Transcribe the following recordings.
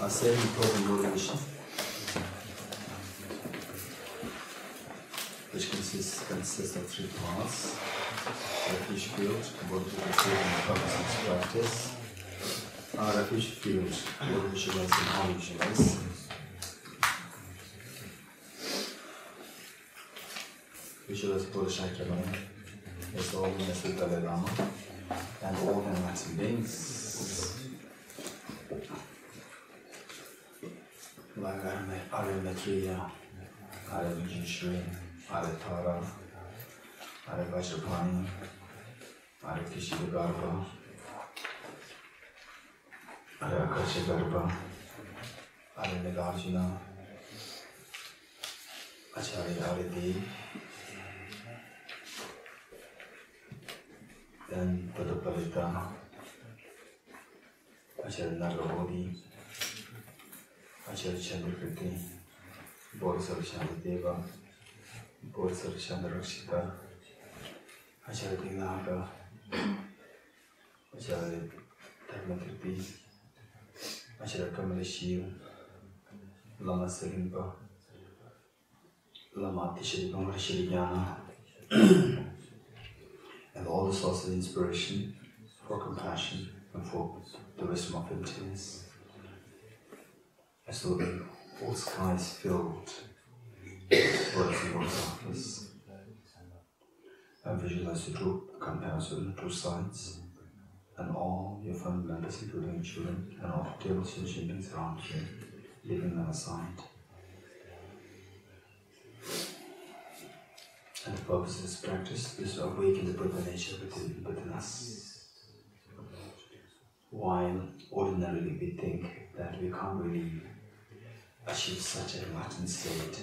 are saying probably motivation, which consists of three parts – refuge field, what we perceive in the purpose of this practice, our refuge field, what we should and how we should us. We should us Bodhisattva, His Holiness the Dalai Lama, and all enlightened beings. Arya Arya Vijishri, Arya Tara, Arya Vajrapani, Arya Kishidagarbha, Arya Akashagarbha, Arya Nagarjuna, Acharya Aridi, then Padapalita, Acharya Nagarodi, Acharya Chandrakriti, Bodhisattva Shantideva, Bodhisattva Chandrakrishita, Acharya Dinaka, Acharya Dharmakriti, Acharya Kamalashiva, Lama Salimpa, Lama Atishadipamara Shiriyana, and all the source of inspiration for compassion and for the wisdom of emptiness. As though the whole sky is filled with words and words and visualize the true comparison of the two sides, and all your family members, including children, and all the tables and chimneys around you, leaving them aside. And the purpose of this practice is to awaken the Buddha nature within us. While ordinarily we think that we can't really achieve such an enlightened state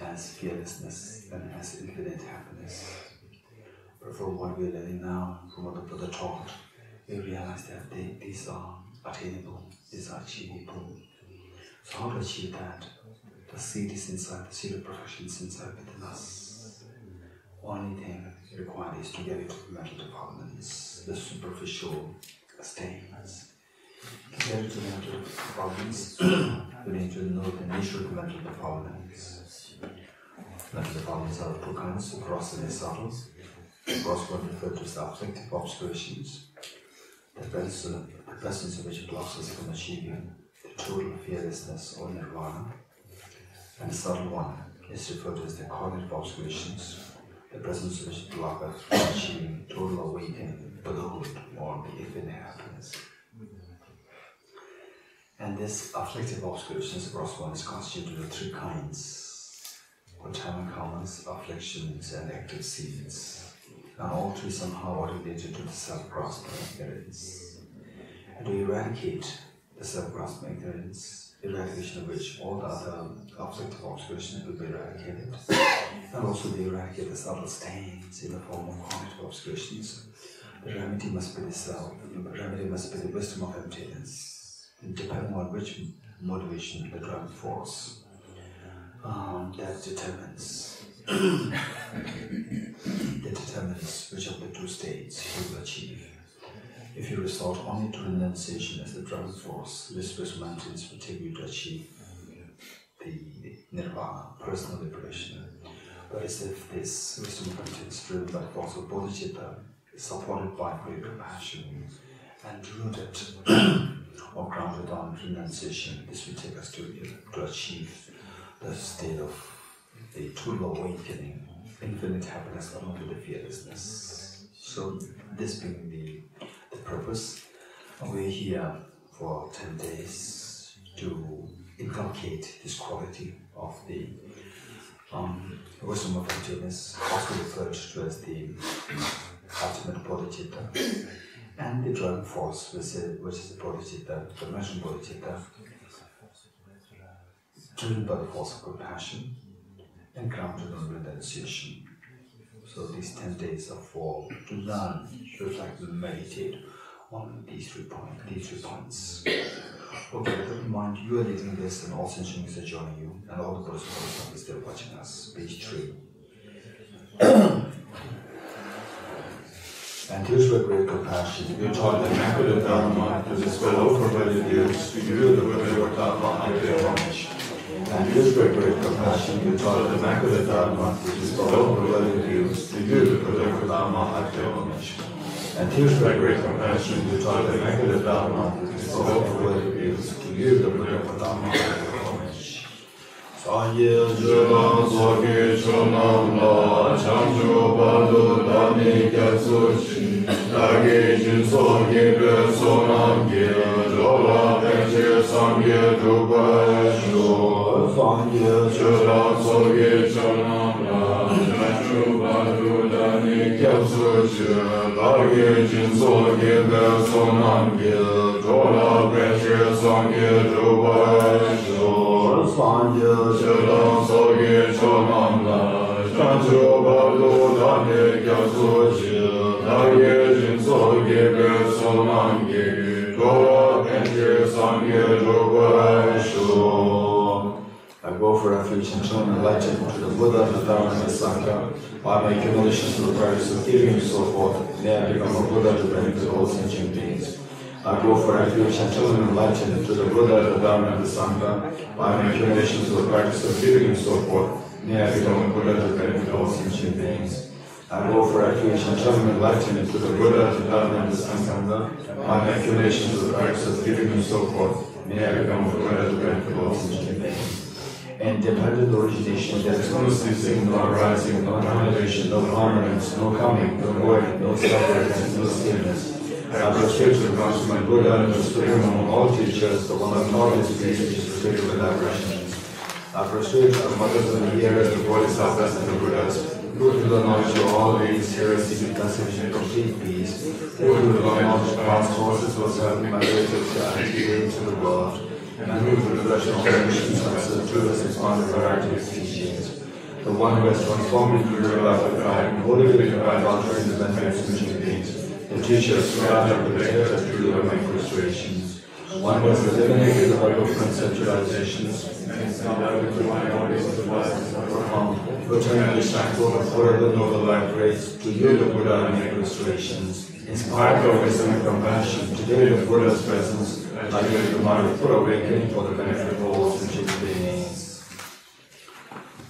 as fearlessness and as infinite happiness. But from what we're learning now, from what the Buddha taught, we realize that these are attainable, these are achievable. So how to achieve that? The seed is inside, the seed of perfection is inside within us. Only thing required is to get into the mental departments, the superficial statements. To get into the mental departments, we need to know the nature of the mental departments. Mental departments are two kinds, gross and subtle. Gross one refers to the affective observations, the presence of which blocks us from achieving the total fearlessness or nirvana. And the subtle one is referred to as the cognitive observations, the presence of which block us from achieving total awakening, Buddhahood, or the infinite happiness. And this afflictive obscurations across one is constituted of three kinds: contaminant comments, afflictions, and active seeds. And all three somehow are related to the self-grasping ignorance. And to eradicate the self-grasping ignorance, eradication of which all the other afflictive obscurations will be eradicated, and also they eradicate the subtle stains in the form of cognitive obscurations. The remedy must be the self, the remedy must be the wisdom of emptiness, depending on which motivation, the driving force, that determines which of the two states you will achieve. If you resort only to renunciation as the driving force, this mountains will take you to achieve the nirvana, personal liberation. But as if this wisdom of emptiness, driven by the force of bodhicitta, is supported by great compassion and rooted or grounded on renunciation, this will take us to achieve the state of the total awakening, infinite happiness, along with the fearlessness. So, this being the purpose, we're here for 10 days to inculcate this quality of the wisdom of emptiness, also referred to as the ultimate bodhicitta, and the driving force, which is the bodhicitta, the dimension bodhicitta, driven by the force of compassion and grounded on renunciation. So these 10 days are for to learn, reflect, and meditate on these three points. Okay, keep in mind you are leading this, and all sentient beings are joining you, and all the Bodhisattvas are still watching us. Page 3. and used with great compassion, you taught the method of Dharma to dispel overwhelming views, to yield the will of Dharma and their homage. And used with great compassion, you taught the method of Dharma to dispel overwhelming views, to yield the will of Dharma and their homage. And used with great compassion, you taught the method of Dharma to dispel overwhelming views, to yield the will of Dharma and their homage. Sahil Juna Soki Chunamla Chanchu Badu Dani Katsuchi Dagi Jun Soki Besonamge Jola Peche Sangye Dupashu Sahil Juna Soki Chunamla Chanchu Badu Dani Katsuchi Dagi Jun Soki Besonamge Jola Peche Sangye Dupashu Sangye Shedam Soge Chonamna Shancho Bado Danye Kyasoche Danye Jin Soge Besonange Dora Benche Sangye Jobaisho. I go for refuge and turn enlightened to the Buddha, the Dharma, and the Sangha. By my accumulations to the practice of giving and so forth, may I become a Buddha to benefit all sentient beings. I go for refuge and children enlightened to the Buddha, the Dharma, and the Sangha. By my accumulation to the practice of giving and so forth, may I become a Buddha to benefit all sentient beings. I go for refuge and children enlightened to the Buddha, the Dharma, and the Sangha. By my accumulation to the practice of giving and so forth, may I become a Buddha to benefit all sentient beings. Independent origination, there is no ceasing, no arising, no annihilation, no permanence, no coming, no going, no separate, no stillness. I prostrate to the consummate Buddha and the Supreme among all teachers, the one of knowledge, created is filled with vibrations. I prostrate to the mothers and the hearers, the Bodhisattvas and the Buddhas, who to the knowledge of all beings, hearers, seeking conception, complete peace, who to the knowledge of past forces was helped by the way of charity into the world, and who to the reflection of the nations of the truest expanded variety of teachings. The one who has transformed into the real life of God, wholly unified, altering the benefits of human beings. The teachers who have prepared us to deliver my frustrations. One was eliminated by different centralizations, and now I will provide all these devices that were found, eternally thankful for the noble life race, to you, the Buddha, and my frustrations. Inspired by wisdom and compassion, today the Buddha's presence, I give you my full awakening for the benefit of all sentient beings.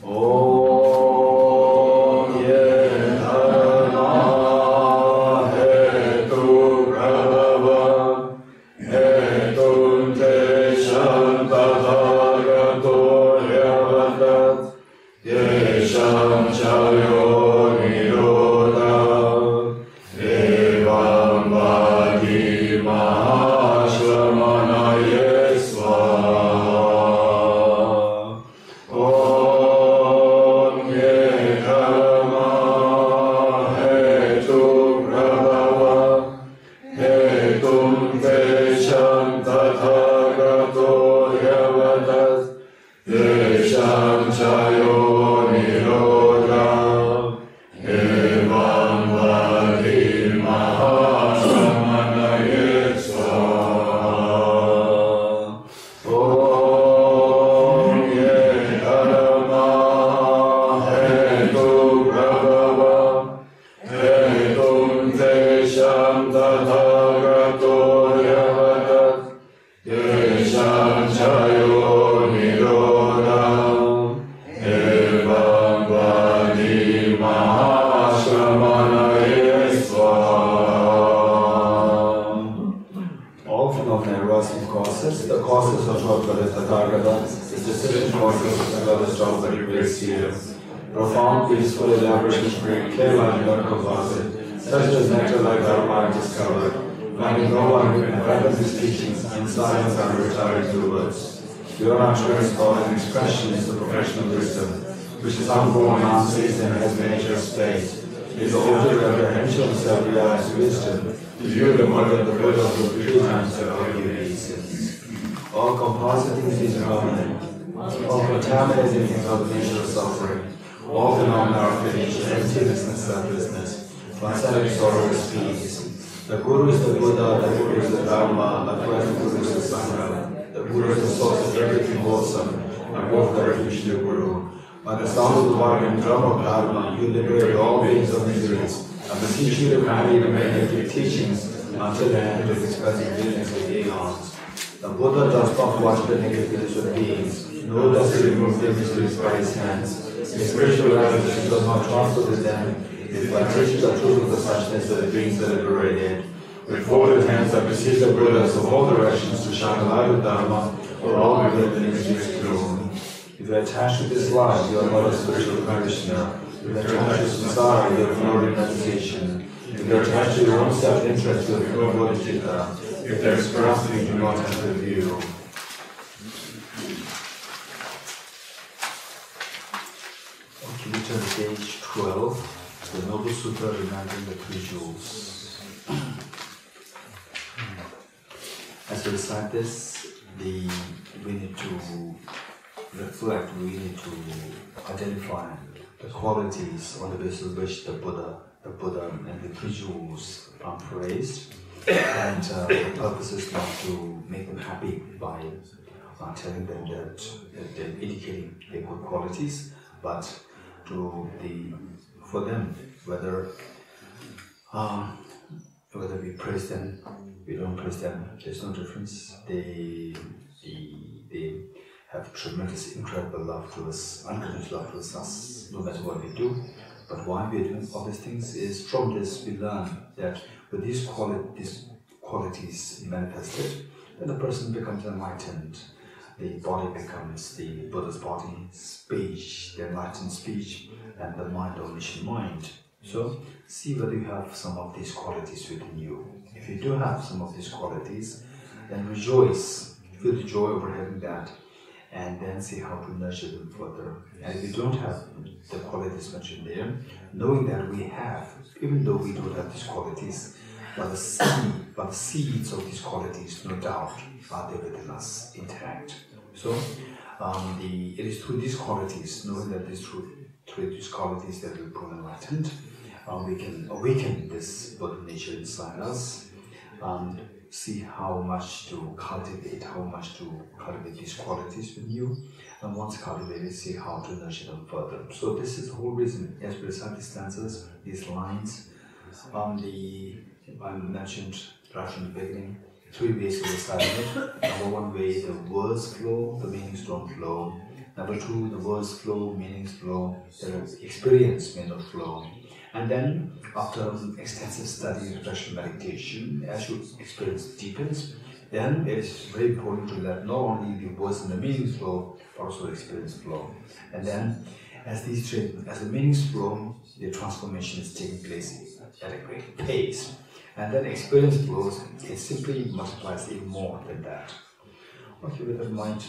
Oh, yeah. By the sound of the warning drum of Dharma, you liberate all beings of miseries. of the teaching of the teachings until the end of expressing dealings with eons. The Buddha does not wash the negatives with beings, nor does he remove negatives by his hands. His spirituality does not transfer to them. His vibrations are true to the suchness of the beings that are liberated. With folded hands I perceive the Buddhas of all directions to shine a light of Dharma for all who live in reduced gloom. If you attach to this life, you are not a spiritual practitioner. If you attach to samsara, you have no renunciation. If you attach to your own self-interest, you have no bodhicitta. If there is grasping, you do not have the view. Okay, we turn to page 12, the Noble Sutra Remembering the Three Jewels. As we recite this, we need to reflect, we need to identify the qualities on the basis of which the Buddha and the three jewels are praised, and the purpose is not to make them happy by telling them that they're indicating their good qualities, but for them, whether we praise them, we don't praise them, there's no difference. They have tremendous, incredible love to us, unconditional love to us, no matter what we do. But why we are doing all these things is, from this we learn that with these qualities manifested, then the person becomes enlightened. The body becomes the Buddha's body, speech, the enlightened speech, and the mind, omniscient mind. So, see whether you have some of these qualities within you. If you do have some of these qualities, then rejoice, feel the joy over having that, and then see how to nurture them further. And if you don't have the qualities mentioned there, knowing that we have, even though we don't have these qualities, but the seeds of these qualities, no doubt, are there within us, intact. So, it is through these qualities, knowing that it is through these qualities that we become enlightened, we can awaken this Buddha nature inside us, see how much to cultivate these qualities with you, and once cultivated, see how to nurture them further. So this is the whole reason, as we recite these stanzas, these lines. I mentioned right from the beginning, three ways of reciting it. Number one way, the words flow, the meanings don't flow. Number two, the words flow, meanings flow, the experience may not flow. And then, after extensive study, reflection, meditation, as your experience deepens, then it is very important to let not only the words and the meanings flow, but also the experience flow. And then, as the meanings flow, the transformation is taking place at a great pace. And then experience flows, it simply multiplies even more than that. Okay, with that in mind,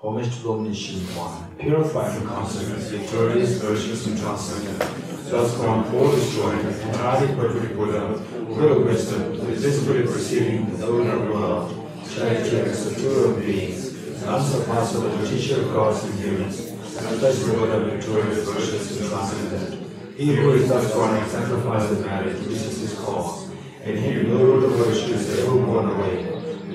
homage to the Omniscient One, purified from consonants, victorious, virtuous, and transcendent. Thus from all is joined, entirely perfect Buddha, full of wisdom, invisibly perceiving the owner of the world, charity and superior of beings, unsurpassable teacher of gods and humans, and a blessed Buddha, victorious, virtuous, and transcendent. He who is thus born and sacrifices the marriage reaches his cause, and him no root of virtue is ever worn away.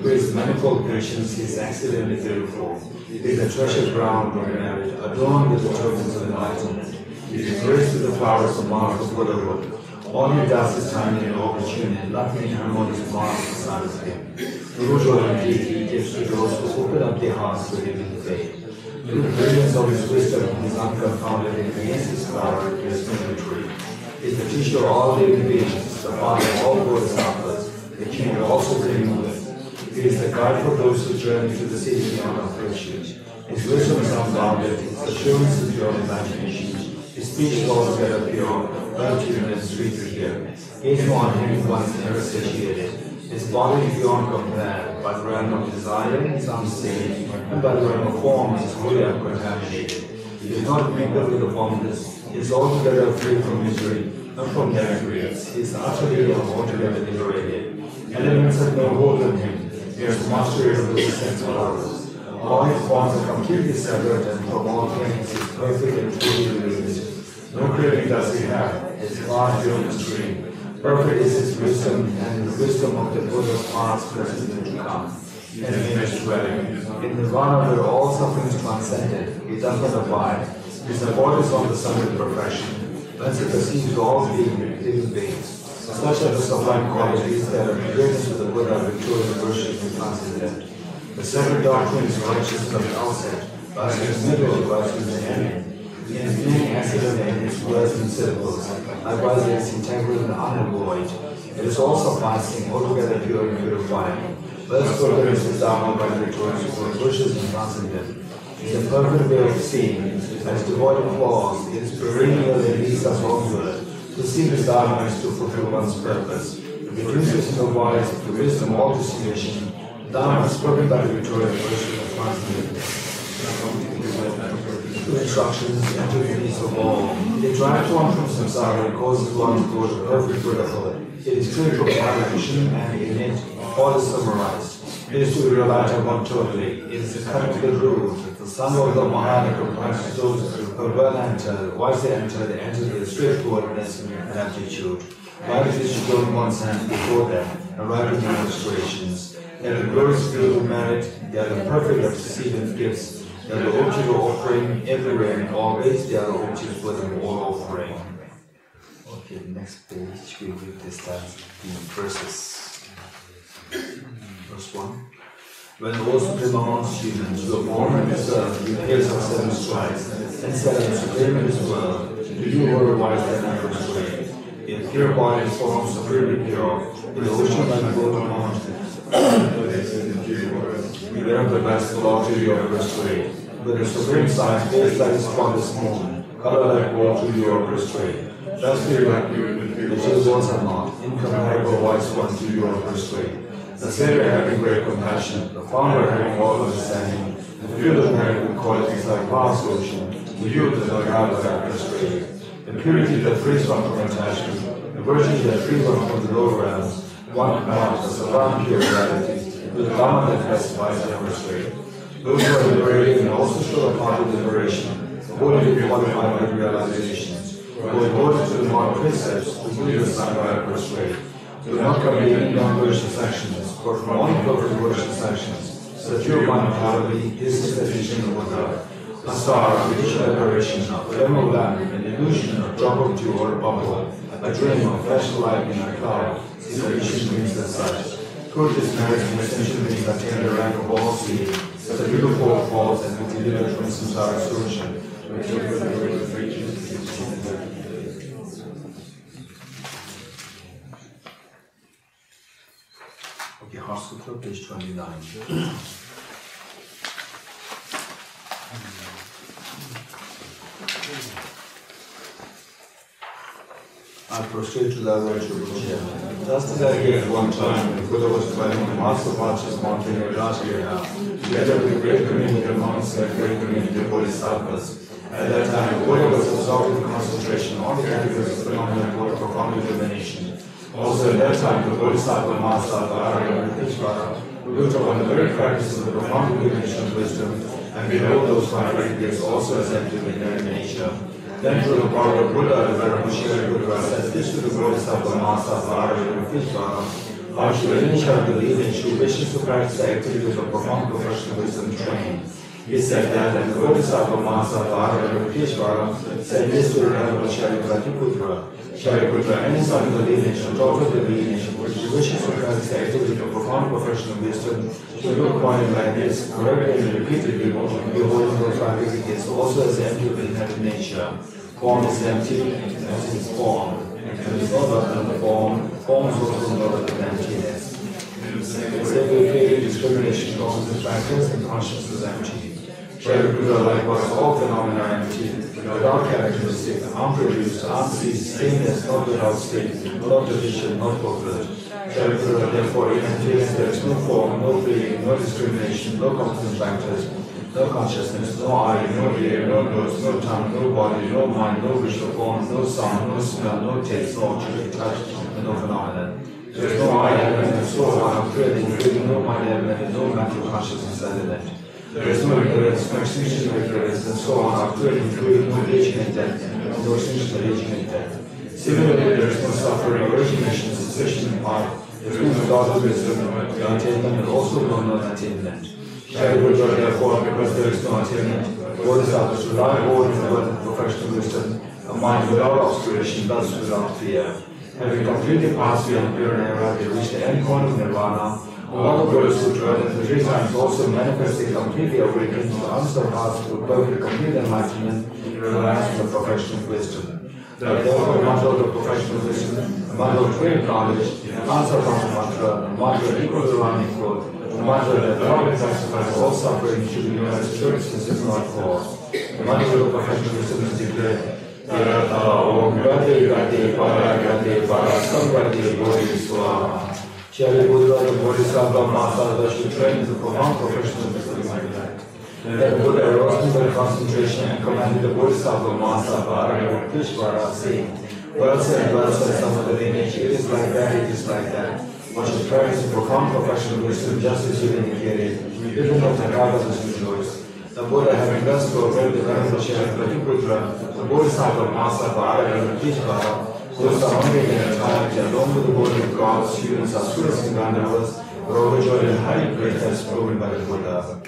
Through his manifold patience, his accident is beautiful. It is a treasured ground where merit, adorned with the tokens of enlightenment. It is graced with the flowers of mark of Buddhahood. All he does is timely and opportune, nothing harmonious marks inside of him. True joy indeed he gives to those who open up their hearts to him in faith. Through the brilliance of his wisdom, he is unconfounded and against his power, he is no retreat. He is the teacher of all living beings, the father of all Bodhisattvas, the king of all supreme knowledge. It is the guide for those who journey to the city beyond our virtue. His wisdom is unbounded, his assurance is beyond imagination, his speech is altogether pure, earth-human and sweet to hear. His one whom one is never satiated. His body is beyond compare, by the realm of desire is unstained, and by the realm of form is wholly uncontaminated. He does not mingle with the formless, he is altogether free from misery, and from their agreements. He is utterly and altogether liberated. Elements have no hold on him. He has mastery of the sense of others. All his forms are completely separate, and from all things he is perfect and truly released. No craving does he have, his far beyond his dream. Perfect is his wisdom, and the wisdom of the Buddha's past, present, and to come. In his dwelling, in nirvana where all suffering is transcended, he does not abide. His abode is on the summit perfection. Thus it seems all being is vain. Such are the sublime qualities that are given to the Buddha which was worshipped and transcended. The seven doctrines are righteous from the outset, thus considerable right from the end. He is being accident and his words and syllables, likewise it is integral and unalloyed. It is also passing, altogether pure and purified. Thus Buddha is the Dharma by the returns which wishes and transcended. It is a perfect way of seeing, as devoid of flaws, it is perennial and leads us onward. To see the Dharma is to fulfill one's purpose. It reduces no wise to wisdom or to situation. Dharma is spoken by the victorious worship of transcendence. To instructions and to the peace of all, it drives one from samsara and causes one to go to perfect Buddhahood. It is spiritual liberation, and in it, all is summarized. It is to be relied upon totally. It is the cut of the root. The son of the Mahana comprises those who are well entered, wisely entered, enter the straightforwardness and aptitude. Life is to go in one's hand before them, and right with demonstrations. They are the glorious field of merit, they are the perfect of receiving gifts, they are the object of offering everywhere and always, they are the object within all offering. Okay, next page we read this time in verses. Verse 1. When those demon students were born and served, you pierce of 7 stripes, and set him supreme in his world, do you were wise than I was great. Yet pure bodies form supremely pure, in the ocean like golden mountains, we wear the best luxury of restraint, with the supreme size face like his father's moon, color like water to your restraint. Just be like you, the just ones are not, incomparable wise ones to your restraint. The Savior having great compassion, the Founder having all understanding, the field of merit and qualities like vast ocean, the youth that are guided by restraint, the purity that frees one from attachment, the virtue that frees one from the lower realms, one knows the sublime pure reality, with the Dharma that testifies and restraint. Those who are liberated and also show a part of liberation, wholly qualified with realizations, who are devoted to the moral precepts, who lead the Sangha and restraint. Do not commit any non-virtuous actions, but from all perfect virtuous actions, that your mind poverty is the definition of Buddha. A star, a visual apparition, a flame of lamp, an illusion, a drop of dew or a bubble, a dream of flashlight in a cloud, is a vision means as such. Through this merit and essential means attain the rank of all seeing, that the beautiful falls and be delivered from samsara solution, which is the way of virtue. Okay, Sutra, page 29. I prostrate to thy virtue chair. Just as I hear at one time, the Buddha was dwelling on the Mahasattva's mountain of Vajrayana, together with a great community of monks and a great community of Bodhisattvas. At that time, the Buddha was absorbed in concentration on the attributes of phenomenal work of profound illumination. Also at that time, the Bodhisattva Mahasattva Arya and Rupisvara looked upon the very practice of the profound illumination of wisdom, and beheld those 5 great gifts also as active in their nature. Then through the power of Buddha, the venerable Shariputra said this to the Bodhisattva Mahasattva Arya and Rupisvara: how should any child believe in who wishes to practice the activities of profound professional wisdom training? He said that, and the Bodhisattva Mahasattva Arya and Rupisvara said this to the venerable Shariputra. Shariputra, any son of the lineage or daughter of the lineage which wishes to practice the activity of profound professional wisdom should look upon it like this, correctly and repeatedly, beholding the 5 gifts also as empty of inherent nature. Form is empty as its form, and it is not other than the form, form is also not other than emptiness. It's every creative discrimination causes factors and consciousness empty. Shariputra likewise all phenomena are empty. Without characteristic, unproduced, unceased, stainless, not without state, not division, not corporate. Shariputra therefore even feels there is no form, no feeling, no discrimination, no constant factors, no consciousness, no eye, no ear, no nose, no tongue, no body, no mind, no visual form, no sound, no smell, no taste, no object, touch, and no phenomenon. There is no eye element, no soul, no feeling, no mind element, and no mental consciousness element. There is no ignorance, no extinction of ignorance, and so on, after including no aging and death, and no extinction of aging and death. Similarly, there is no suffering, origination, cessation, and art. There is no doubt of wisdom, no attainment, and also no non-attainment. Shariputra, therefore, because there is no attainment, Bodhisattvas rely on the professional wisdom, and combined with our obscuration, thus without fear. Having completed past the impure era, they reach the end point of nirvana. All of those who dwell in the three times also manifestly completely awakened to unsurpassed with perfect complete enlightenment in reliance on the perfection of wisdom. They are therefore mantra of the perfection of wisdom, a mantra of great knowledge, an answer from the mantra, a mantra equal to unequal, a mantra that thoroughly satisfies all suffering should be known as experiences if not for. The mantra of the perfection of wisdom is declared. Tarata Om Gati Gati Para Gati Para Sambhati Bodhiswara. Shariputra, the Bodhisattva, Mahasattva should train in the profound perfection of wisdom like that. Then Buddha arose to their concentration and commanded the Bodhisattva, Mahasattva, Arya, Rupisvara, saying, well said, son of the lineage, it is like that, it is like that. One should practice the profound perfection of wisdom just as you indicated, even of the Nagarjuna rejoice. The Buddha, having thus fulfilled the realms of Shariputra, the Bodhisattva, Mahasattva, Arya, Rupisvara, those are hungry in a time that along with the body of God, students are students and Gandharvas, were overjoyed in high praise as proven by the Buddha.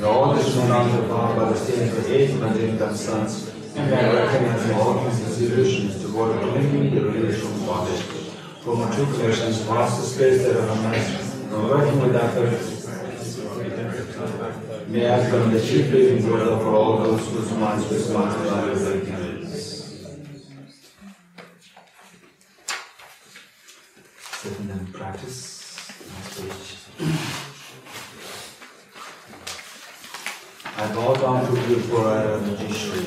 that all this is not defined by the stains of hatred and inconstance, and I recognize that all these institutions toward clinging the relation of bondage. For matriculations past the space that are unnecessary, now working with effort, may I become the chief living brother for all those whose minds responsibility is recognized. Second and practice, next page. I bow down to you for our judiciary,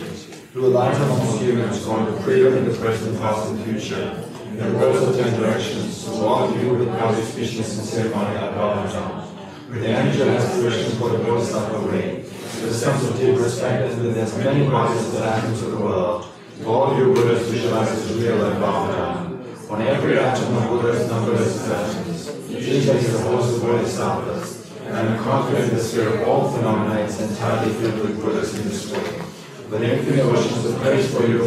to enlighten among humans going to prayer in the present, past, and future, in the worlds of 10 directions, to all of you with public species and ceremony I bow down, with the angel aspirations for the Bodhisattva way, with a sense of deep respect and with as many bodies as the atoms of the world, to all you Buddhas visualize as real and bow down. On every atom of Buddha's numberless expressions, Jita is the host of Bodhisattvas, and I am confident the sphere of all phenomena is entirely filled with Buddhas in this way. With infinite oceans of praise for you,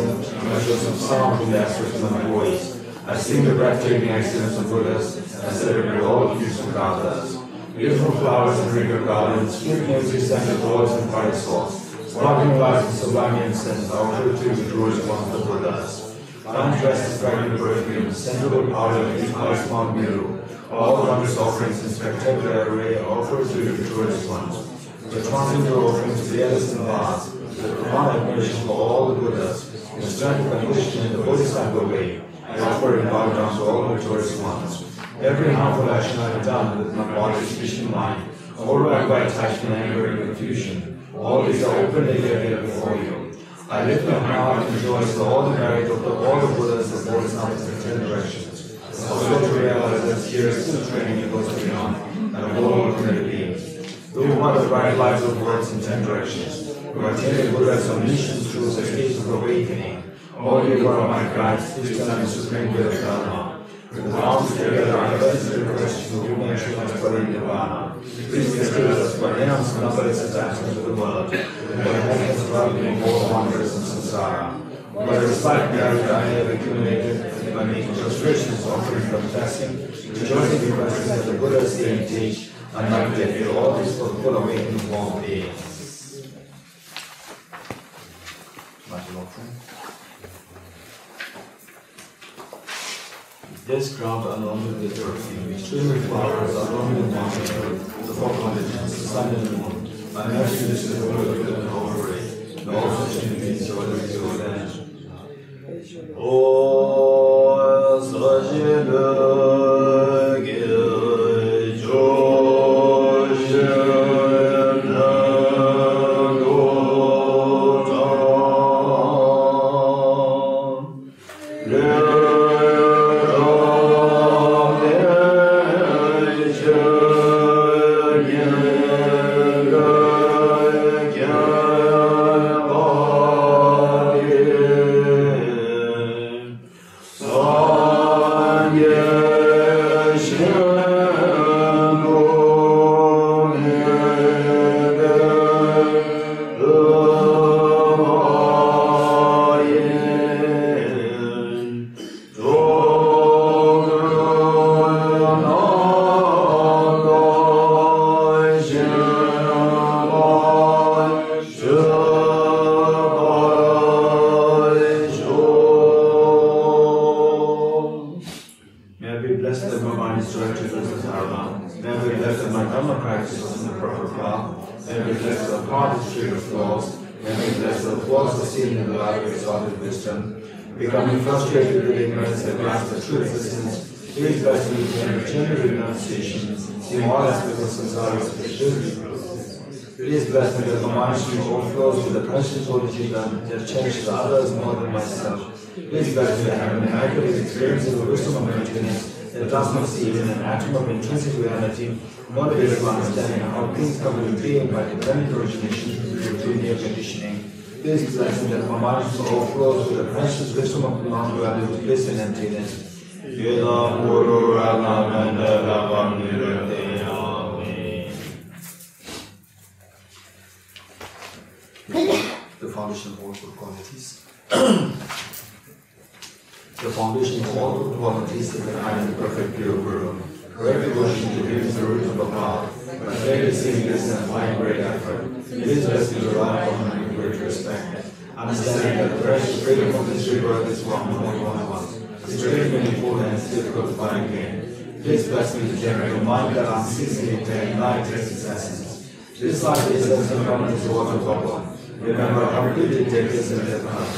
measures of sound in the expression of my voice, I sing the breathtaking excellence of Buddhas, and celebrate all the use of gathas. Beautiful flowers and regal gardens, sweet music, scented oils and fire sauce, sparkling lights and sublime incense, our purity with rules among the Buddhas. Undressed fragrant perfumes, sensual powder, and ice mount miru, all wondrous offerings in spectacular array offered to you tourist ones. The transcendental offerings fearless and vast, the profound admiration for all the Buddhas, in the strength of condition in the Bodhisattva way, I offer and bow down to all the tourist ones. Every harmful action I have done with my body, speech, and mind, overwhelmed by attachment, anger, and confusion, all these are openly laid before you. I lift my heart and rejoice for all the merit of all the Buddhas and Bodhisattvas in 10 directions. I also to realize that here is still training it goes beyond, and a whole ultimate being. Who are the right lives of words in 10 directions? Who attain the Buddha's omniscience through the stages of awakening? All you are my guides, this time is supreme will of Dharma. With the arms together, I bless the request to whom I should not put in nirvana. Please consider us by announce numberless attachments to the world. Being more wondrous in samsara. By the slight merit I have accumulated, by making prostrations, offering confessing, rejoicing in blessings that the Buddha say and teach, and I dedicate all this for full awakening form beings. This ground, along with the perfume, extremely flowers, along with the mountain, the four continents, the sun and the moon, I imagine this is the world of the overrated. All such enemies are the real land. Oh, Sajjana. Perfect pure Guru. Every devotion to Him is the root of the path, but facing this and applying great effort, it is best to rely on and great respect. Understanding that the precious freedom of this rebirth is one and only one of us, is great meaningful and it's difficult to find again. Please bless me to generate a mind that unceasingly attains light as its essence. This life is as the common towards the bottom. Remember how completely take this in their heart.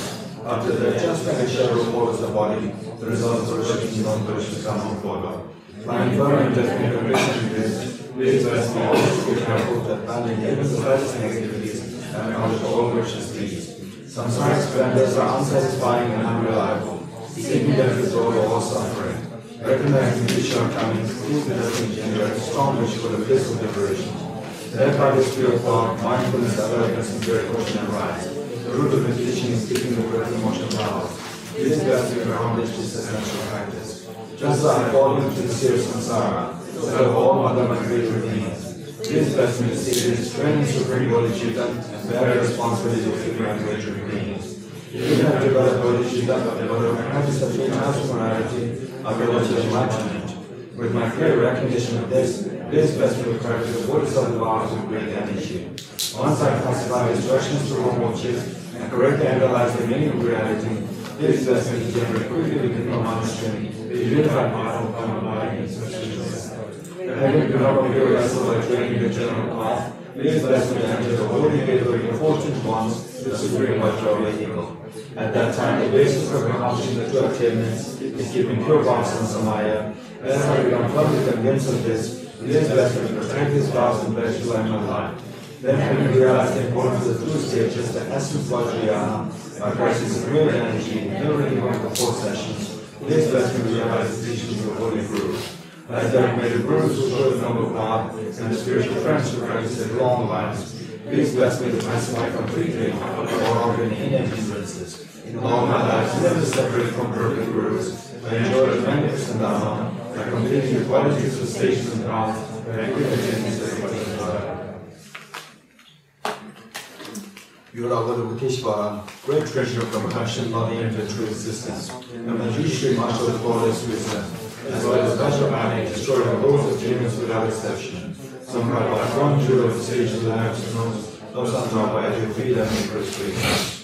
After the adjustment and shadow follows the body, the results of working non-virtuous come on forward. My environment has been completely this. Please bless me always to be careful that planning limits the best activities and knowledge of all virtuous deeds. Samsaric splendors are unsatisfying and unreliable, seeking their resolve of all suffering. Recognizing these shortcomings, these leaders can generate a strong wish for the bliss of liberation. Thereby the spirit of thought, mindfulness, awareness, and great caution arise. The root of the teaching is keeping the breath and motion power. Please bless me around this essential practice. Just as I have fallen into the sea of samsara, so all Mother my great remains. Please bless me to see this training supreme Bodhisattva and bear the responsibility of figuring out great remains. Even if developed Bodhisattva, but the Lord of practice of being personality, I will achieve enlightenment. With my clear recognition of this, please bless me with courage to voice of the vows of great energy. Once I classify instructions to wrong watches and correctly analyze the meaning of reality, please bless me to generate quickly within my understanding the unified mind of common body and social system. And having become curious by training the general path, please bless me to enter the holy gateway of the fortunate ones to the supreme Vajrayana evil. At that time, the basis of accomplishing the two attainments is keeping pure vows and samaya. As I become firmly convinced of this, please bless me to protect these vows and bless you in my life. Then having realized the importance of the two stages, the essence of Vajrayana, by practicing the real energy and during one of the four sessions, please bless me to realize the teachings of the Holy Guru. As I have made the Gurus who show the noble path and the spiritual friends who practice their long lives, please bless me to pacify completely all of any inner hindrances. In all my lives, never separate from perfect Gurus, I enjoy the magnificent Dharma, by completing the qualities of stations and path, and I quit against everybody. You are the Rupisvara, great treasure of compassion, loving and true existence, and the judiciary marshal of flawless wisdom, as well as special manning, destroying both of genius without exception. Some are by one jewel of the sages and abstinence, those are not by your freedom and persuasion.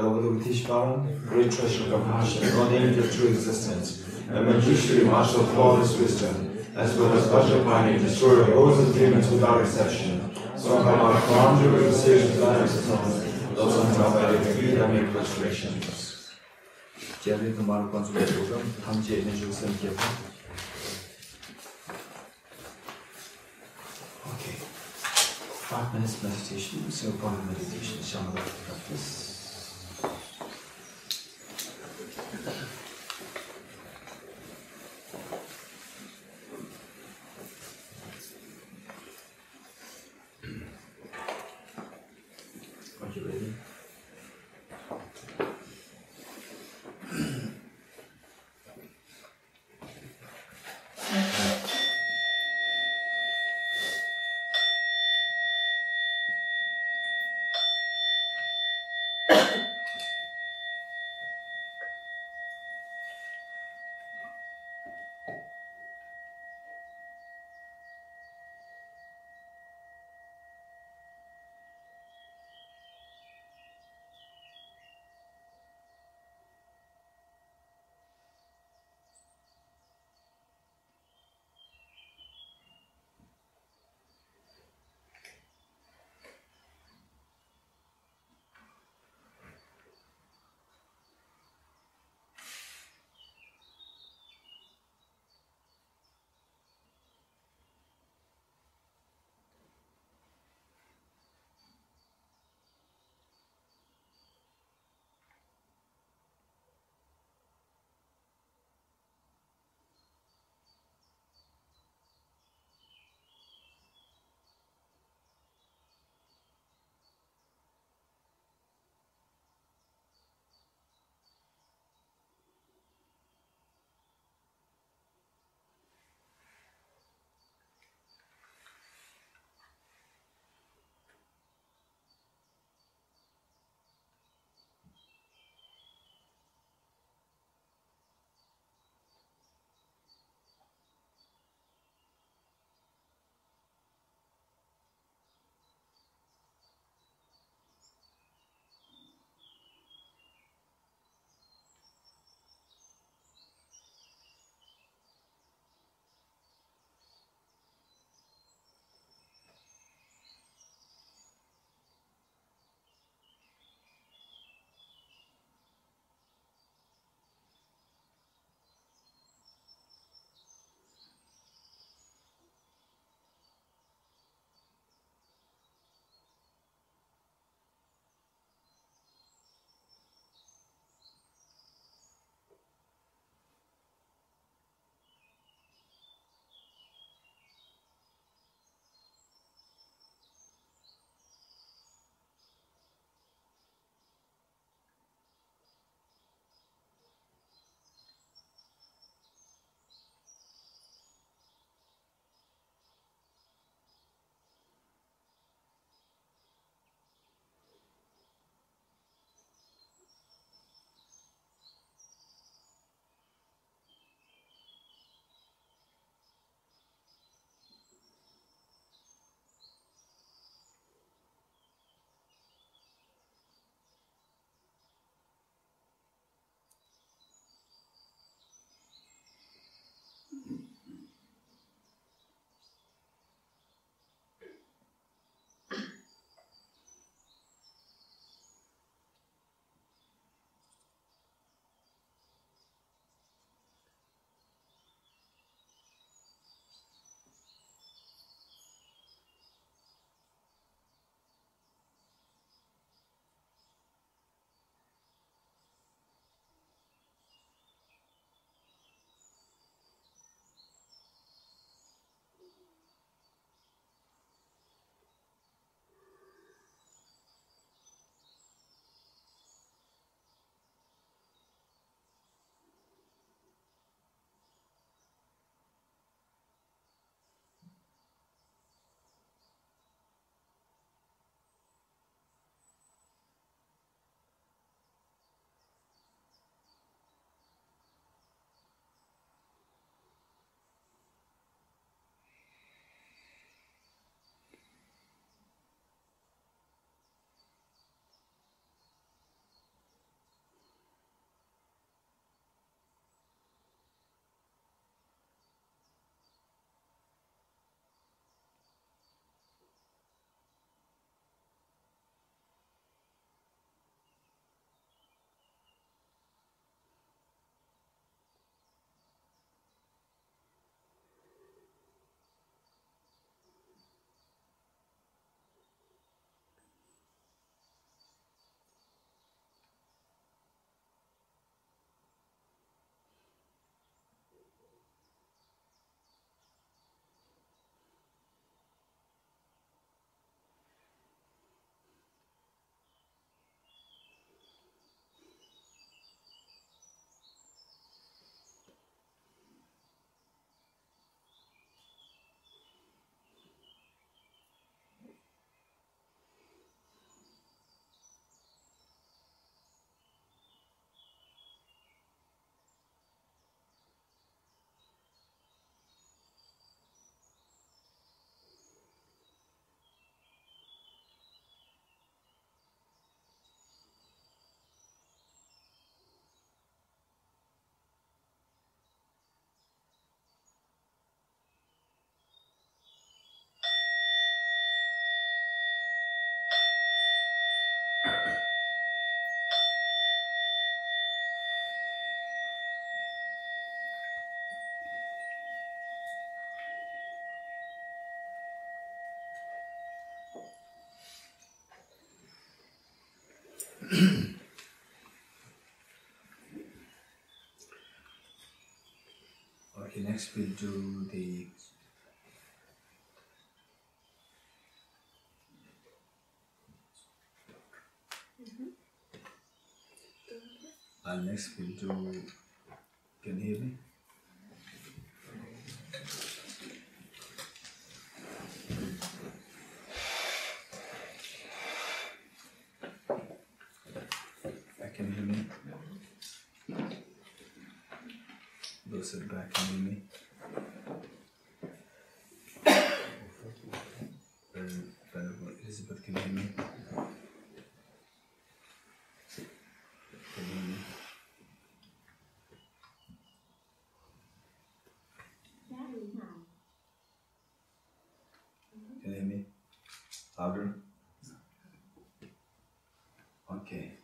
along with Rupisvara, great treasure of compassion, ordained of true existence, and magically martial flawless wisdom, as well as Vajrayana, destroyer of all the demons without exception. So come out boundary with the series of lives of time, those on top by the feet and make frustrations. Dearly tomorrow comes with the program, Hamji and Joseph. Okay, 5 minutes meditation, so body meditation, Shambhala practice. Are you ready? Okay, next we'll do the Can you hear me? Sit back and hear me. Elizabeth, can you hear me? Can you hear me? Louder? Okay.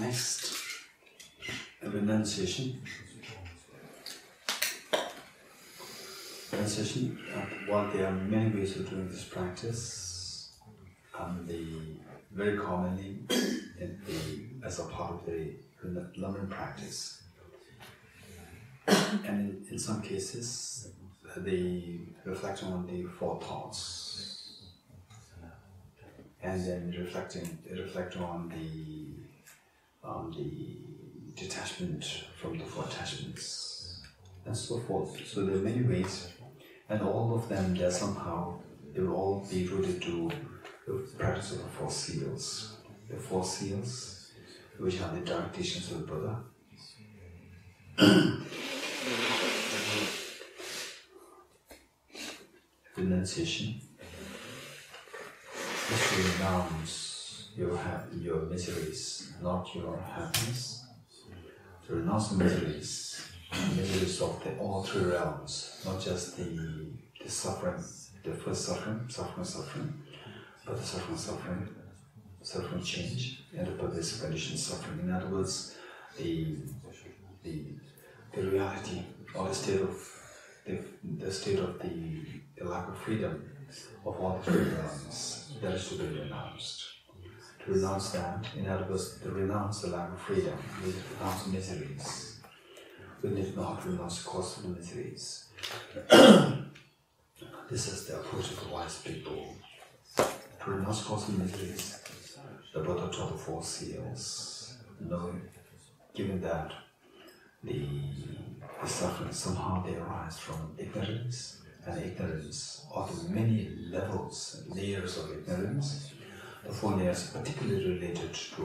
Next, renunciation. Renunciation, while there are many ways of doing this practice, very commonly as a part of the Lama practice. And in some cases, the reflection on the four thoughts, and then reflecting on the detachment from the four attachments, and so forth. So there are many ways, and all of them, they're somehow, they will all be rooted to the practice of the four seals. The four seals, which are the direct teachings of the Buddha. Renunciation is to renounce your miseries, not your happiness. To renounce miseries of all three realms, not just the suffering, the first suffering, but the suffering change, and the pervasive conditioned suffering. In other words, the reality or the state of the lack of freedom of all three realms, that is to be renounced. Renounce that, in other words, to renounce the lack of freedom, we need to renounce miseries. We need to not renounce the cause of the miseries. This is the approach of the wise people. To renounce the cause of the miseries, the Buddha taught the four seals, knowing, given that the suffering somehow they arise from ignorance, and ignorance of the many levels, layers of ignorance. The four layers are particularly related to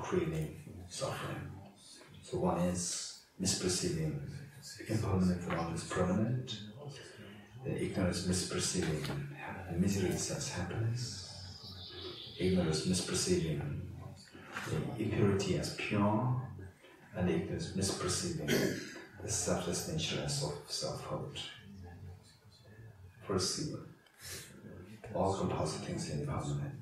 creating suffering. So one is misperceiving impermanent phenomena is permanent. The ignorance misperceiving miseries as happiness. Ignorance misperceiving the impurity as pure. And ignorance misperceiving the selfless nature as of selfhood. First seal. All composite things in impermanent.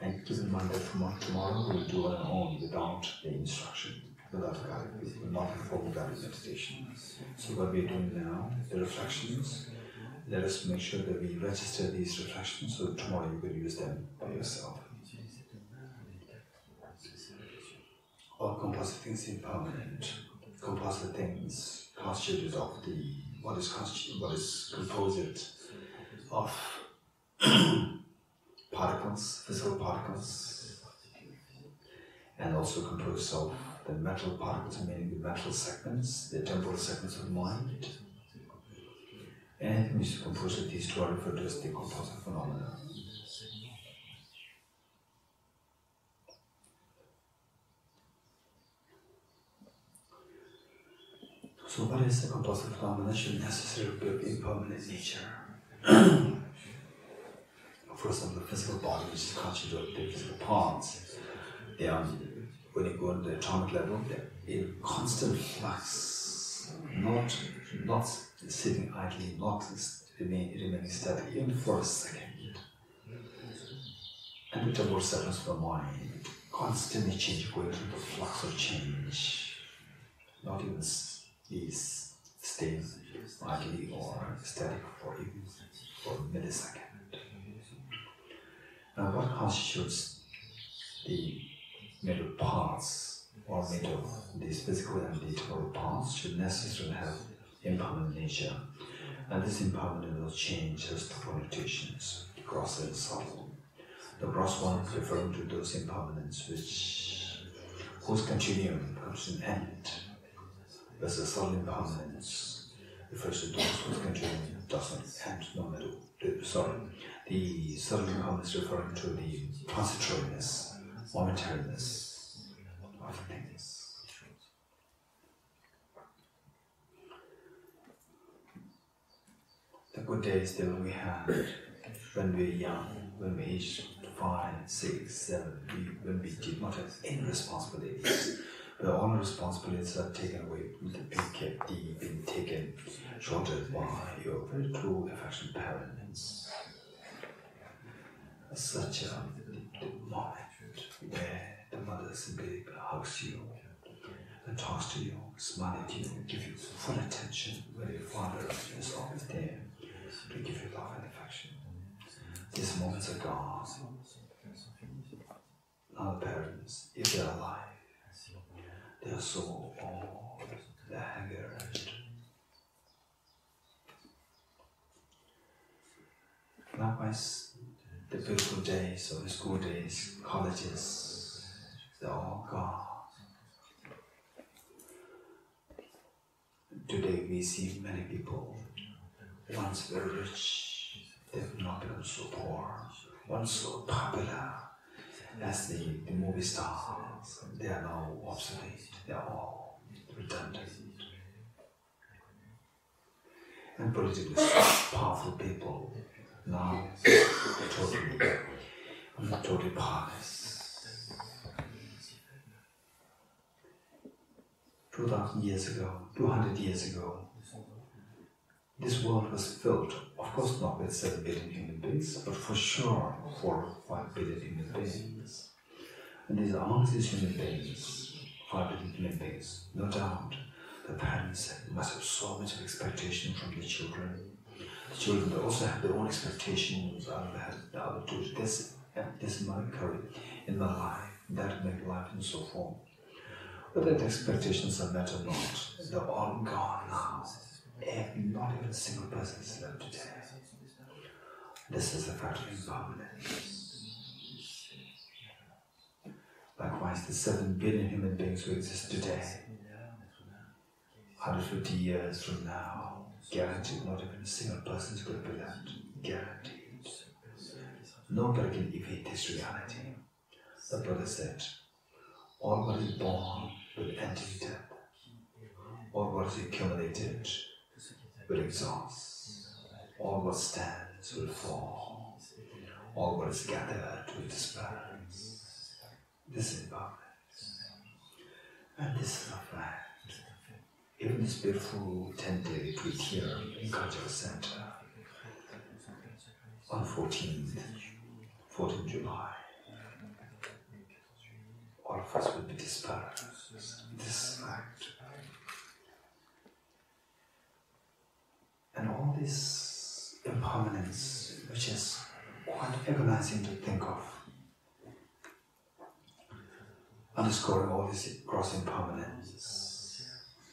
And keep in mind that tomorrow we'll do on our own without the instruction, without guidance, not informed guided meditation. So what we're doing now, the reflections, let us make sure that we register these reflections so that tomorrow you can use them by yourself. All composite things impermanent. Composite things constituted of the what is composite of particles, physical particles, and also composed of the mental particles, meaning the mental segments, the temporal segments of mind. Anything which is composed of these two are referred to as the composite phenomena. So what is the composite phenomena? It should necessarily be of impermanent nature. For example, the physical body, which is constituted of the physical parts, they are, when you go on the atomic level, they're in constant flux, not sitting idly, not remaining static, even for a second. And the temporal segments of the mind, constantly changing, going through the flux of change, not even is staying idly or static for even for a millisecond. Now, what constitutes the mental parts or mental, these physical and literal parts should necessarily have impermanent nature, and this impermanent will change as the connotations, gross and subtle. The gross one is referring to those impermanence whose continuum comes in end. There's a subtle impermanence, refers to those whose continuum doesn't end, no matter, the subtle impermanence referring to the transitoriness, momentariness of things. The good days that we had when we were young, when we aged 5, 6, 7, when we did not have any responsibilities. But all responsibilities are taken away, being taken, shouldered by your very true affectionate parents. Such a moment where the mother simply hugs you and talks to you, smiles at you, gives you full attention, where your father is always there to give you love and affection. These moments are gone. Now the parents, if they are alive, they are so old, they're haggard. Likewise, the beautiful days of the school days, colleges, they're all gone. Today we see many people, once very rich, they've now become so poor, once so popular, as the movie stars, they are now obsolete, they are all redundant. And politically powerful people now totally powerless. 2,000 years ago, 200 years ago, this world was filled, of course not with 7 billion human beings, but for sure 4 or 5 billion human beings. And these are all these human beings, 5 billion human beings, no doubt. The parents must have so much expectation from the children. The children also have their own expectations, the other two, this my career in my life, that make life and so forth. Whether the expectations are met or not, they're all gone now. Not even a single person is left today. This is a fact of impermanence. Likewise, the 7 billion human beings who exist today, 150 years from now, guaranteed not even a single person is going to be left. Guaranteed. Nobody can evade this reality. The Buddha said, all what is born will end in death. All what is accumulated will exhaust. All what stands will fall. All what is gathered will disperse. This is impermanence. And this is a fact. Even this beautiful 10-day retreat here in Cultural Center on 14th July, all of us will be dispersed. This is a fact. And all this impermanence, which is quite agonizing to think of, underscoring all this gross impermanence,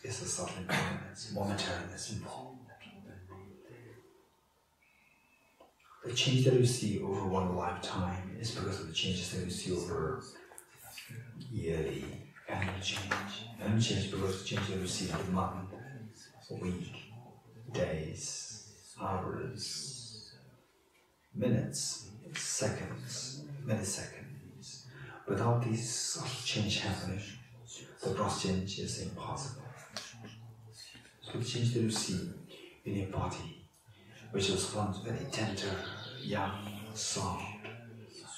is a subtle impermanence, momentariness involved. the change that we see over one lifetime is because of the changes that we see over yearly annual change. Annual change because of the change that we see every month, week, days, hours, minutes, seconds, milliseconds. Without these sort of change happening, the process change is impossible. So the change that you see in your body, which was once very tender, young, soft,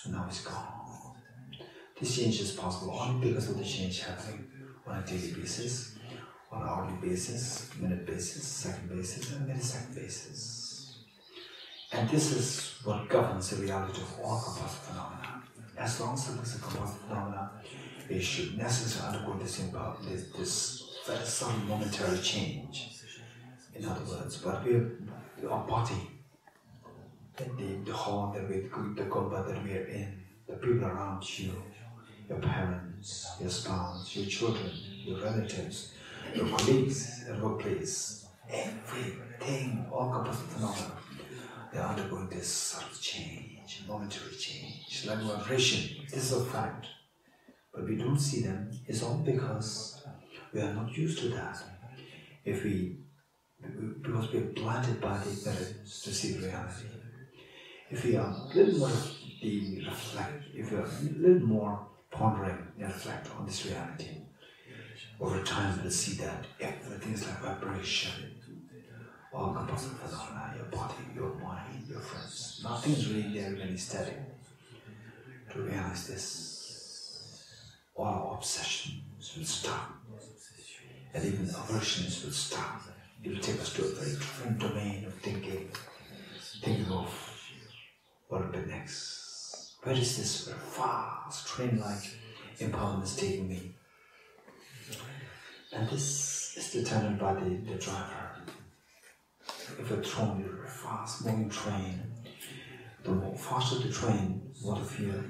now is gone. This change is possible only because of the change happening on a daily basis, on an hourly basis, minute basis, second basis, and millisecond basis. And this is what governs the reality of all composite phenomena. As long as there is a composite phenomena, it should necessarily undergo this very some momentary change. In other words, but our body, the hall that we the combat that we are in, the people around you, your parents, your spouse, your children, your relatives, your colleagues, your workplace, everything, all composite phenomena, they are undergoing this sort of change, momentary change, like vibration. This is a fact. But we don't see them. It's all because we are not used to that. Because we are blinded by the ignorance to see reality. If we are a little more pondering and reflect on this reality, over time we'll see that everything is like vibration. All composite phenomena, your body, your mind, your friends. Nothing is really there when it's static. To realize this, all our obsessions will stop. And even aversions will stop. It will take us to a very different domain of thinking. Thinking of what will be next. Where is this very fast train-like empowerment taking me? And this is determined by the driver. If you're thrown in a fast-moving train, the more faster the train, what a fear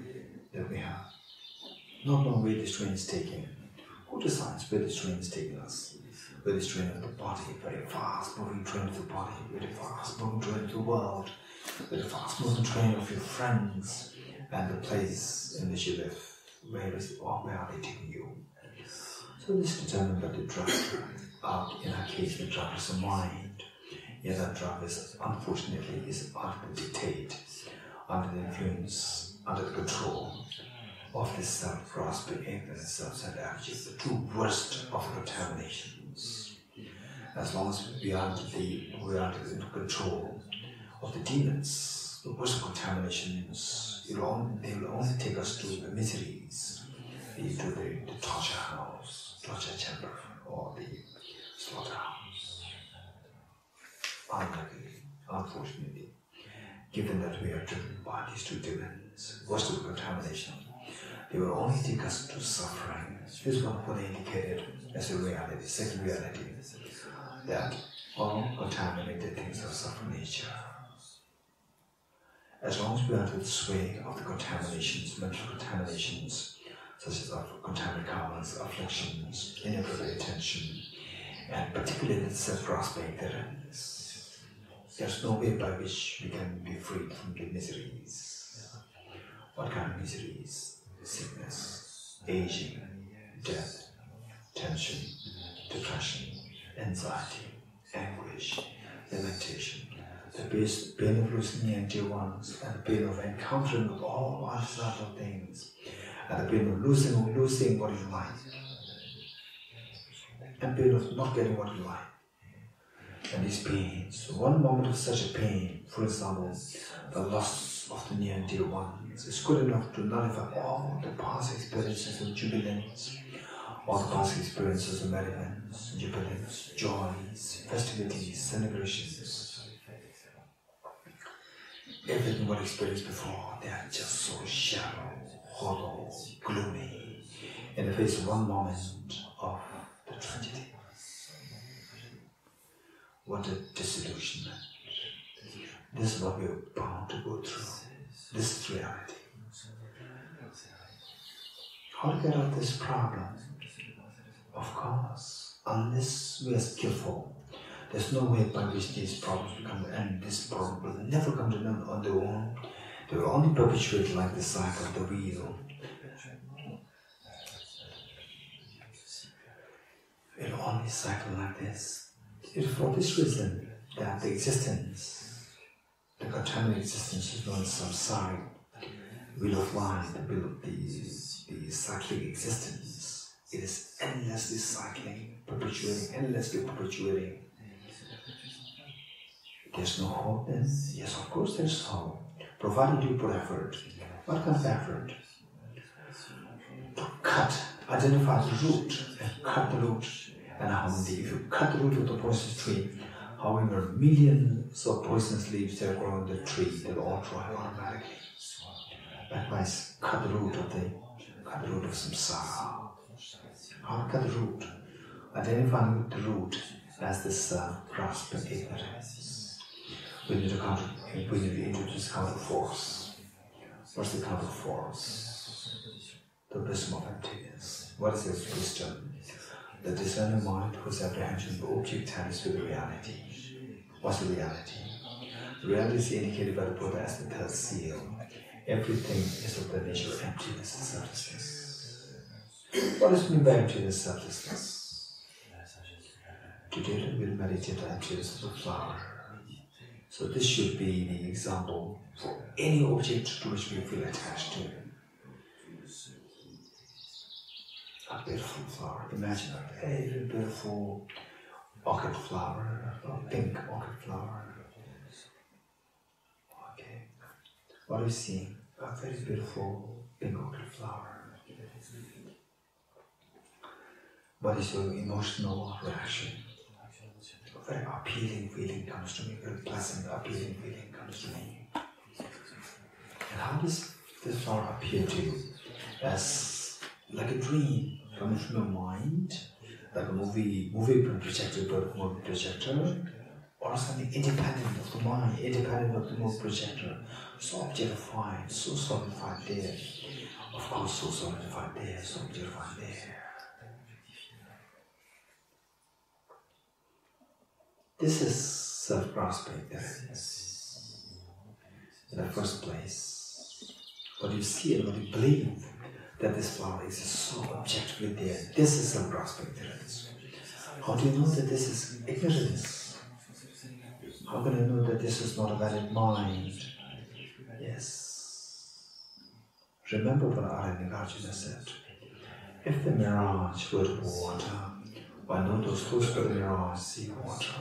that we have. Not knowing where this train is taking. Who decides where this train is taking us? Where this train of the body, very fast-moving train of the body, very fast-moving train of the world, very fast-moving train of your friends, and the place in which you live. Where are they taking you? So this is determined by the driver. In our case, the driver is the mind. Yet that driver is, unfortunately, is under the dictate, under the influence, under the control of this self-grasping ignorance, self-centered attitude, the two worst of contaminations. As long as we are under the control of the demons, the worst contaminations, they will only take us to the miseries, to the torture house, torture chamber, or the slaughterhouse. Unfortunately, given that we are driven by these two demons, worst of contamination, they will only take us to suffering. This is what Buddha indicated as a reality, second reality, that all contaminated things are suffering nature. As long as we are under the sway of the contaminations, mental contaminations, such as contaminated comments, afflictions, inappropriate attention, and particularly the self-grasping ignorance, there's no way by which we can be freed from the miseries. What kind of miseries? Sickness, aging, death, tension, depression, anxiety, anguish, lamentation, the pain of losing the empty ones, and the pain of encountering with all unstable things, and the pain of losing what you like, and pain of not getting what you like. And these pains, one moment of such a pain, for example, the loss of the near and dear ones, is good enough to nullify all the past experiences of jubilance, all the past experiences of merriments, jubilance, joys, festivities, celebrations. Everything we experienced before, they are just so shallow, hollow, gloomy, in the face of one moment of the tragedy. What a disillusionment. This is what we are bound to go through. This is reality. How to get out of this problem? Of course, unless we are skillful There's no way by which these problems will come to end. This problem will never come to end on their own. They will only perpetuate like the cycle of the wheel. It will only cycle like this. It is for this reason that the existence, the contaminated existence, is known as samsara, wheel of life, the cyclic existence. It is endlessly cycling, perpetuating, endlessly perpetuating. There's no hope then? Yes, of course there's hope. Provided you put effort. What kind of effort? To cut, identify the root, and cut the root. And how many, if you cut the root of the poisonous tree, however millions of poisonous leaves that grow on the tree, they'll all dry automatically. Likewise, cut the root of samsara. How to cut the root? Identifying the root as this grasp and ignorance. We need to introduce counterforce. What's the counterforce? The wisdom of emptiness. What is its wisdom? The discerning mind whose apprehension of object ties to the reality. What's the reality? Reality is indicated by the Buddha as the third seal. Everything is of the nature of emptiness and subtlessness. What does it mean by emptiness and subtlessness? Today we will meditate on emptiness of the flower. So this should be the example for any object to which we feel attached to. A beautiful flower. Imagine a very beautiful orchid flower, a pink orchid flower. Okay. What do we see? A very beautiful pink orchid flower. What is your emotional reaction? A very appealing feeling comes to me, very pleasant appealing feeling comes to me. And how does this flower appear to you? As like a dream. Coming from your mind, like a movie projector, but movie projector, or something independent of the mind, independent of the movie projector, so objectified, so solidified there, of course, so solidified there, so objectified there. This is self-grasping, yes. In the first place, what you see and what you believe, that this flower is so objectively there. This is self-grasping ignorance. How do you know that this is ignorance? How can I know that this is not a valid mind? Yes. Remember what Arya Nagarjuna said. If the mirage were to water, why not those close to the mirage see water?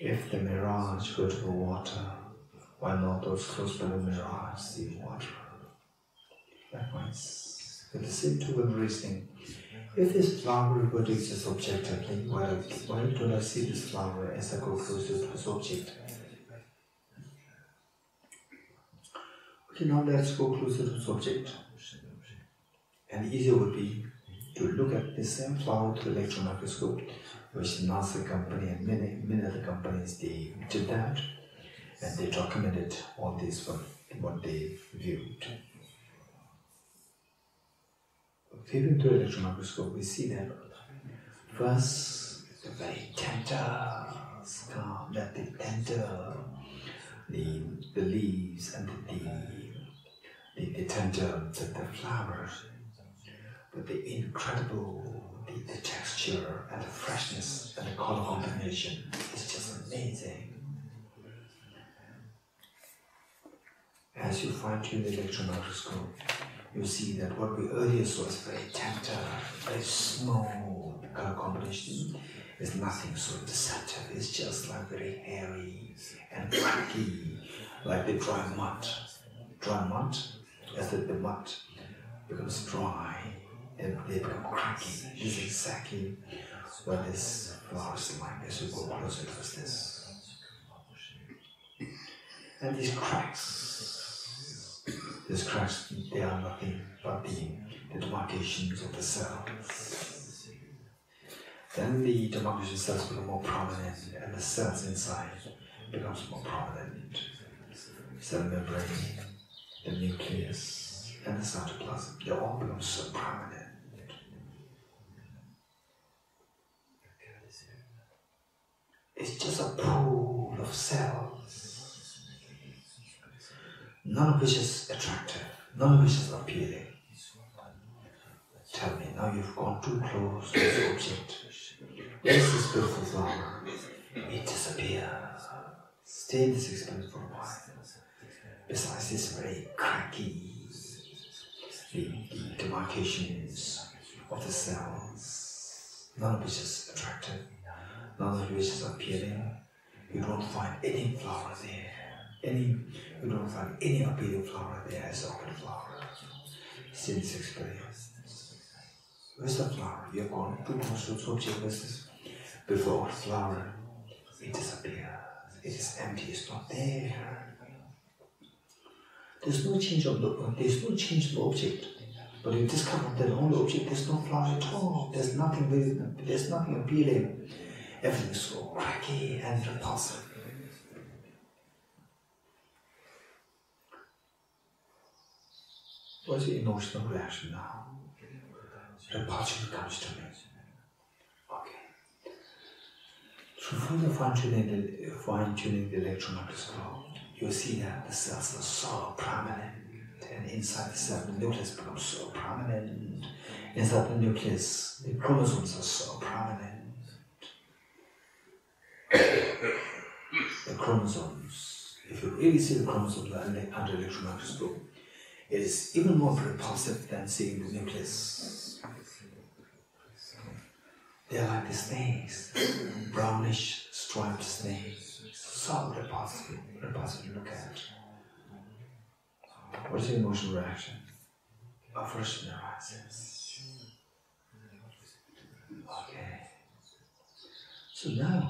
If the mirage were to water, why not those close to the mirage see water? Likewise, with the same tool of reasoning, if this flower were to exist objectively, why don't I see this flower as I go closer to this object? Okay, now let's go closer to this object. And easier would be to look at the same flower through the electron microscope, which NASA company and many other companies, they did that, and they documented all this from what they viewed. Even through the electron microscope, we see that first the very tendrils come, that they tender the leaves and the tender the flowers with the incredible the texture and the freshness and the color combination. It's just amazing. As you fine-tune the electron microscope, you see that what we earlier saw as very tender, very small color combination is nothing so deceptive. It's just like very hairy and cracky, like the dry mud. Dry mud, as the mud becomes dry, and they become cracky. This is exactly what this flower is like as you go closer to this. And these cracks, they are nothing but the demarcations of the cells. Then the demarcation cells become more prominent, and the cells inside becomes more prominent. Cell membrane, the nucleus, and the cytoplasm, they all become so prominent. It's just a pool of cells, none of which is attractive, none of which is appealing. Tell me, now you've gone too close to this object. This is beautiful flower. It disappears. Stay in this experience for a while. Besides this very cracky demarcations of the cells, none of which is attractive, none of which is appealing. You don't find any flower there. You don't find any appealing flower there as a open flower. Stay in this experience. Where's the flower? You have gone too close to its object versus before the flower. It disappears. It is empty. It's not there. There's no change of the object. But you discover that on the object there's no flower at all. There's nothing. There's nothing appealing. Everything's so cracky and repulsive. What's your emotional reaction now? Repulsion comes to me. Okay. Through further fine-tuning the electron microscope, you'll see that the cells are so prominent, and inside the cell the nucleus becomes so prominent. Inside the nucleus, the chromosomes are so prominent. The chromosomes, if you really see the chromosomes under electron microscope, it is even more repulsive than seeing the nucleus. They are like the snakes, brownish striped snakes, so repulsive to look at. What is your emotional reaction? Aversion arises. Okay. So now,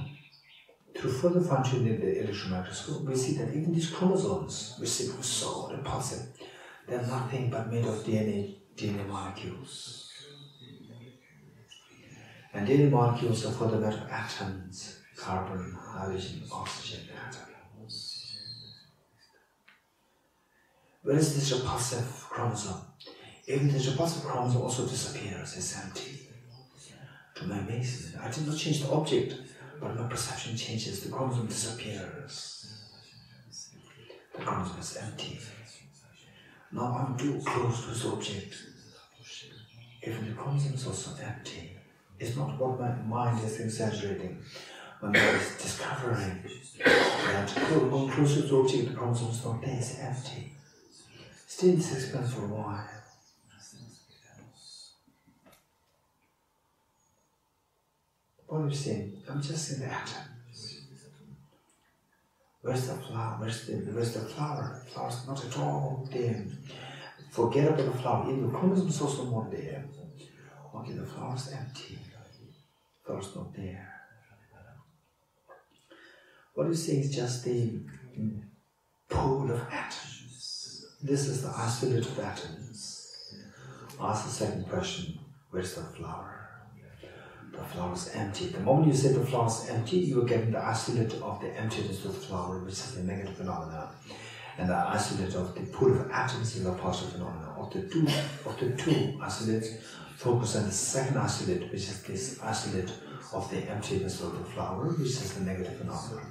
through further fine-tuning of the electron microscope, we see that even these chromosomes, which seem so repulsive, they are nothing but made of DNA molecules. And DNA molecules are for the matter of atoms, carbon, hydrogen, oxygen atoms. Whereas this repulsive chromosome, even this repulsive chromosome also disappears, it's empty. To my amazement, I did not change the object, but my perception changes, the chromosome disappears. The chromosome is empty. Now I'm too close to this object. Even the chromosome is also empty. It's not what my mind is exaggerating. My mind is discovering that when closer to the object, the chromosome is not there, it's empty. Stay in this experience for a while. What am I saying? I'm just in the atoms. Where's the flower? Where's the flower? The flower's not at all there. Forget about the flower. Even the chromosome is also not there. Okay, the flower's empty. The flower's not there. What you see is just the pool of atoms. This is the isolate of atoms. Ask the second question, where's the flower? The flower's empty. The moment you say the flower's empty, you are getting the isolate of the emptiness of the flower, which is the negative phenomena. And the isolate of the pool of atoms is the positive phenomena. Of the two isolates, focus on the second isolate, which is this isolate of the emptiness of the flower, which is the negative phenomenon.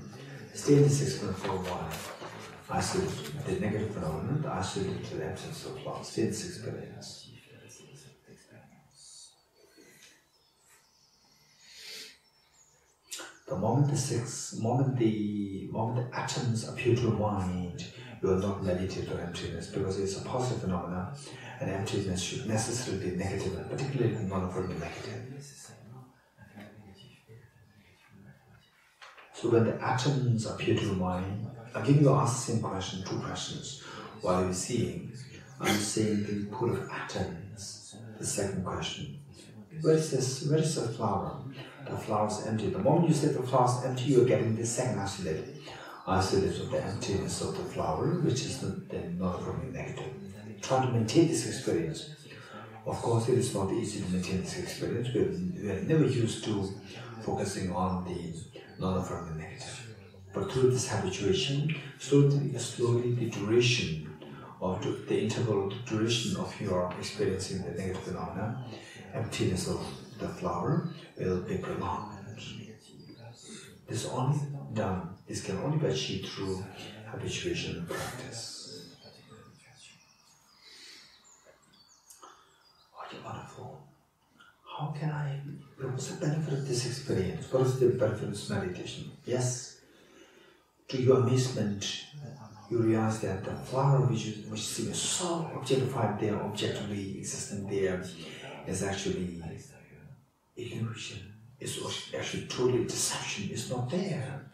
Stay in this experiment for a while. Isolate the negative phenomenon, the isolate to the emptiness of the flower. Stay in this experience. The moment the atoms appear to mind, you will not meditate on emptiness because it's a positive phenomenon, and emptiness should necessarily be negative, and particularly non-affirming negative. So when the atoms appear to mind, again you ask the same question, two questions. What are you seeing? I'm seeing the pool of atoms. The second question, where is the flower? The flower's empty. The moment you say the flower's empty, you're getting the second isolate. Isolate of the emptiness of the flower, which is not really negative. Try to maintain this experience. Of course, it is not easy to maintain this experience. We are never used to focusing on the non-affirming negative. But through this habituation, slowly the duration of the interval, the duration of your experiencing the negative phenomena, emptiness of the flower will be prolonged. This is only done, this can only be achieved through habituation and practice. Oh, you're wonderful. How can I, what's the benefit of this experience? What is the benefit of meditation? Yes. To your amazement, you realize that the flower which seems so objectified there, objectively existent there, is actually illusion. It's actually totally deception. It's not there.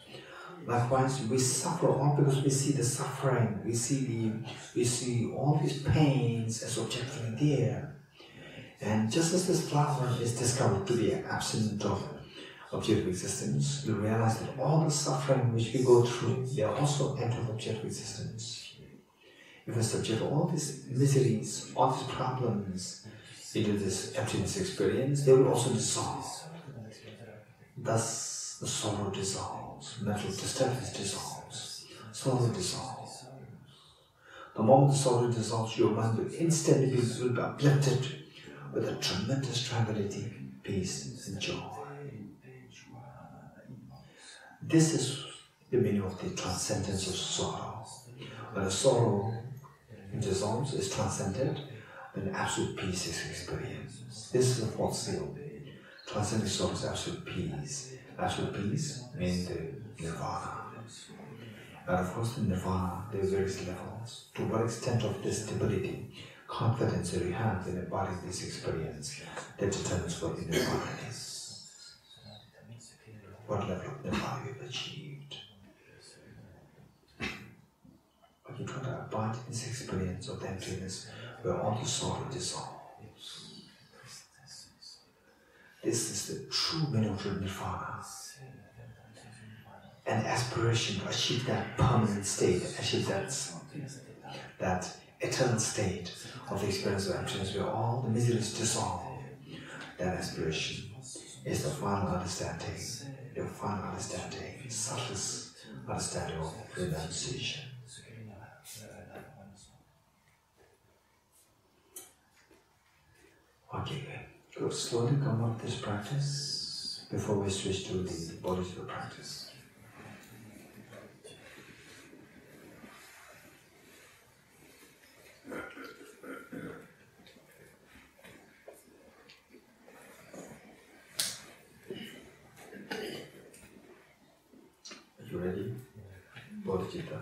Likewise, we suffer all because we see the suffering. We see all these pains as objectively there. And just as this flower is discovered to be absent of objective existence, we realize that all the suffering which we go through, they are also out of objective existence. If we subject all these miseries, all these problems into this emptiness experience, they will also dissolve. Thus, the sorrow dissolves, mental disturbance dissolves, sorrow dissolves. The moment the sorrow dissolves, your mind will instantly be uplifted with a tremendous tranquility, peace, and joy. This is the meaning of the transcendence of sorrow. When a sorrow dissolves, is transcended, then absolute peace is experienced. This is the fourth seal. Transcendent sorrow is absolute peace. Absolute peace means the nirvana. And of course, in nirvana, there are various levels. To what extent of this stability, confidence that you have in embodying this experience, that determines what the nirvana is. What level of nirvana you have achieved. But you try to abide in this experience of the emptiness where all the sorrow dissolves. This is the true meaning of nirvana. An aspiration to achieve that permanent state, achieve that eternal state of the experience of emptiness where all the miseries dissolve. That aspiration is the final understanding. Your final understanding, subtlest understanding of renunciation. Okay, good. Slowly come up this practice before we switch to the Bodhisattva practice. Ready? Bodhicitta.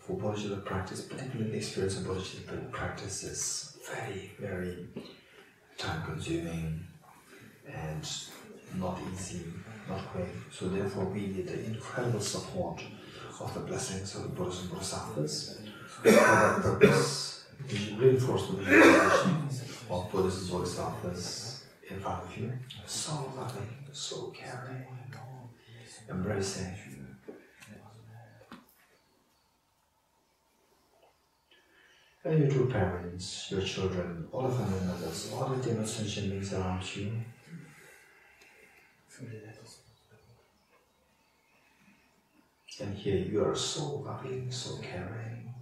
For Bodhicitta practice, particularly the experience of Bodhicitta practice is very, very time-consuming and not easy, not quick. So therefore we need the incredible support of the blessings of the Buddhas and Bodhisattvas for that purpose, which reinforce the visualization of Buddhas and Bodhisattvas in front of you. So loving, so caring, embracing. And your two parents, your children, all the family members, all the demons and beings around you. And here you are so loving, so caring.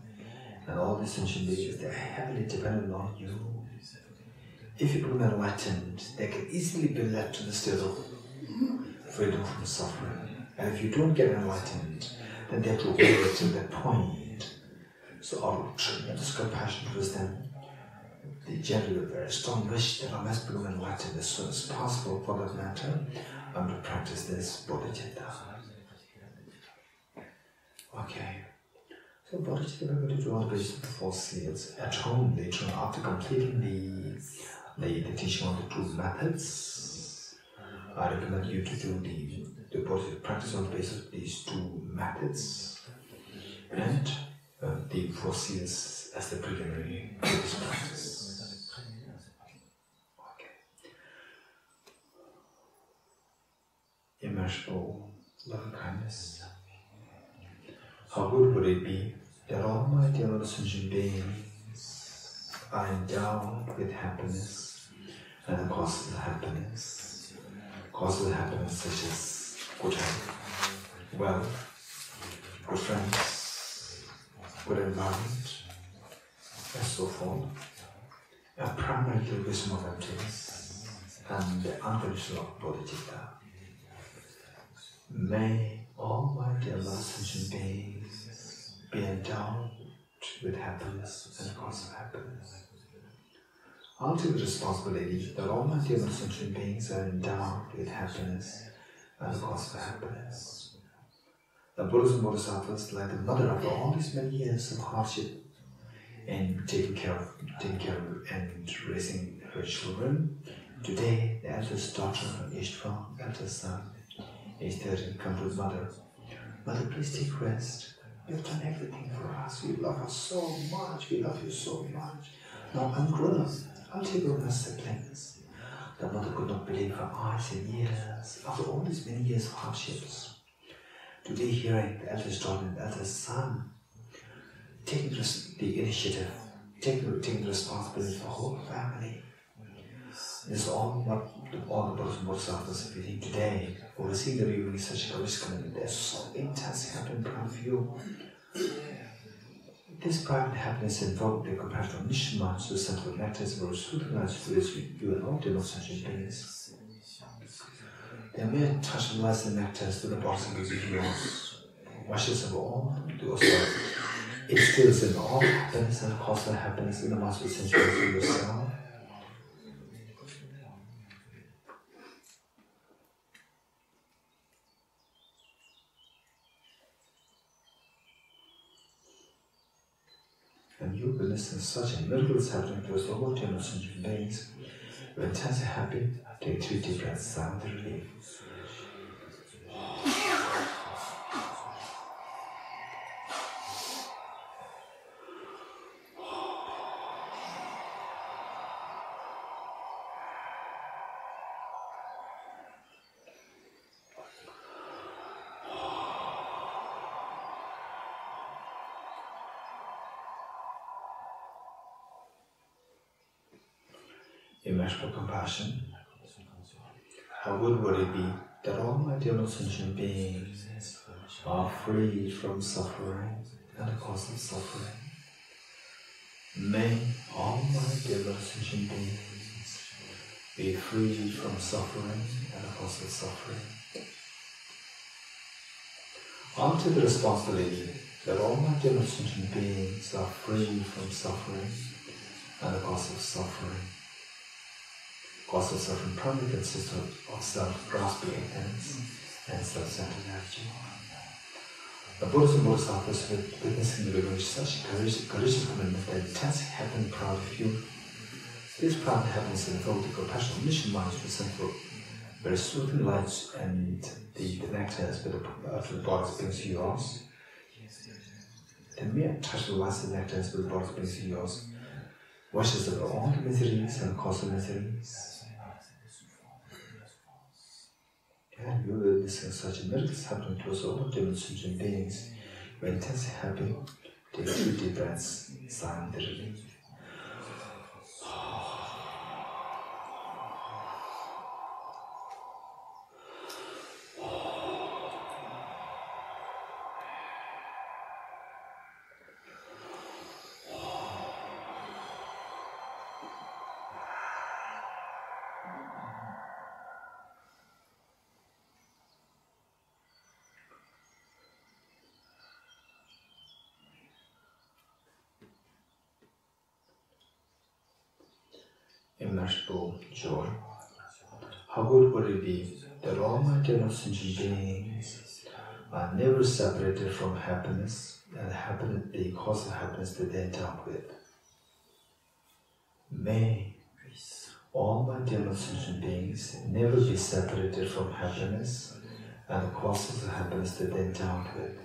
And all these sentient beings, they are heavily dependent on you. If you become enlightened, they can easily be led to the state of freedom from suffering. And if you don't get enlightened, then they have to wait till that point. So out of tremendous compassion towards them, they generally very strong wish that I must become enlightened as soon as possible. For that matter, I'm going to practice this bodhicitta. Okay. So bodhicitta, we're going to do all the four seals at home later on after completing the teaching on the two methods. I recommend you to do the Bodhisattva practice on the basis of these two methods and the four seals as the preliminary to this practice. Okay. Immeasurable loving kindness. How good would it be that all my dear sentient beings are endowed with happiness and the causes of happiness. Causes of happiness such as good health, wealth, good friends, good environment, and so forth. primarily the wisdom of emptiness and the unconditional of bodhicitta. May almighty Allah's sentient beings be endowed with happiness and the cause of happiness. Ultimate responsibility that almighty Allah's sentient beings are endowed with happiness and the cause of happiness. The Buddhas and Bodhisattvas, like the mother, after all these many years of hardship in taking care of and raising her children, today the eldest daughter, aged 12, eldest son, aged 13, come to his mother. Mother, please take rest. You have done everything for us. We love us so much. We love you so much. Now I'm grown up. I'll take grown as siblings. The mother could not believe her eyes in years after all these many years of hardships. Today, hearing the eldest daughter and the eldest son taking the initiative, taking responsibility for the whole family. This is all the Buddhas and Bodhisattvas are feeling today, who are seeing the reviewing such a risk commitment. There's so intense happening in front of you. This private happiness invoked the compassion of Nishma to the central mechanism or scrutinized to its view and all demonstration beings. The mere touch of lust and nectar to the bottom of the heels, washes of all to yourself. It stills in all happiness and causes happiness in the master sensuality of yourself. And you witness such a miracle happening towards the whole general sensual beings. When times are happy, take three deep breaths out of the relief. Immeasurable compassion. How good would it be that all my dear sentient beings are free from suffering and the cause of suffering? May all my dear sentient beings be free from suffering and the cause of suffering. Onto the responsibility that all my dear sentient beings are free from suffering and the cause of suffering. Cause of suffering primarily consists of self-grasping ends and self-centered attitude. The Buddhas and Bodhisattvas witnessing the reverse such courageous commitment that intensely happens proud of you. This proud happiness invokes the compassion of mission minds to the central, where soothing lights and the nectar's with the bodies brings you yours. The mere touch of lights and nectar's with the bodies brings you yours. Washes over all the miseries and cause of miseries. And you will listen such a miracle happening to us all the sentient beings. When things are happy, take two deep breaths, sigh the relief. Immeasurable joy. How good would it be that all my dear sentient beings are never separated from happiness and the cause of happiness that they end up with? May all my dear sentient beings never be separated from happiness and the causes of happiness that they end up with.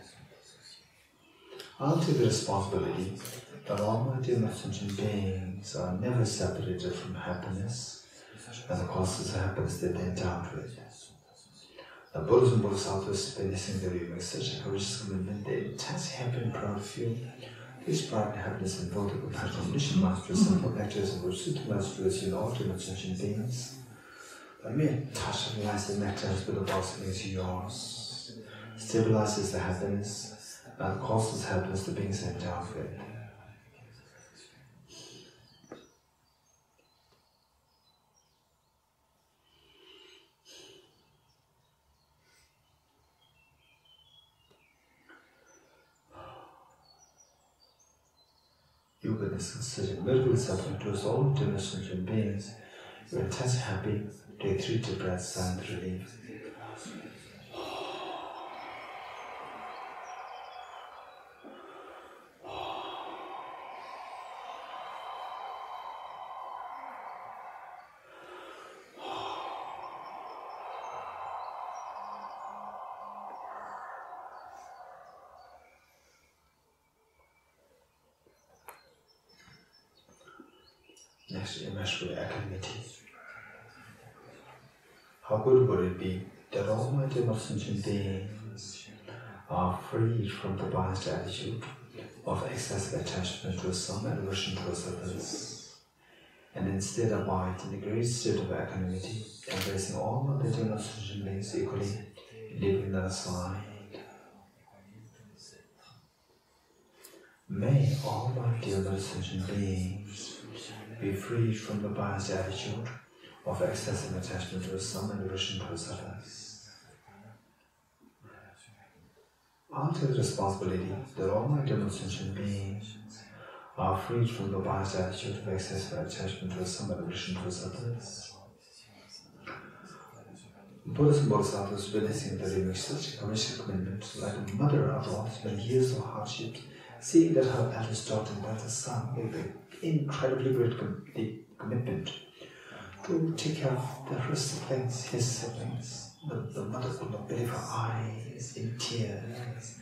I'll take the responsibility that all my dear sentient beings are never separated from happiness and the causes of happiness that they encounter with. The Buddhas and Bodhisattvas witnessing the reviewing such a courageous commitment, they intensely happy and proud of you. This pride and happiness involved the compassion of mission masters and protectors and Rupisvara masters in all dear sentient beings. The mere touch of lies and nectars with the boss is yours, stabilizes the happiness and causes happiness to beings endowed with. Yoga is such a miracle subject to us all demonstration beings. When touch happy, take three deep breaths and relief. Next, immeasurable equanimity. How good would it be that all my sentient beings are freed from the biased attitude of excessive attachment to some and aversion towards others, and instead abide in the great state of equanimity, embracing all of the sentient beings equally, leaving them aside. May all my dear sentient beings be freed from the biased attitude of excessive attachment to some and aversion towards others. I'll take the responsibility that all my sentient beings are freed from the biased attitude of excessive attachment to some and aversion towards others. Buddhas and Bodhisattvas witnessing that they make such a courageous commitment, like a mother after all many years of hardship, seeing that her eldest daughter and that the son will be incredibly great commitment to take care of her siblings, his siblings. The mother could not believe her eyes in tears.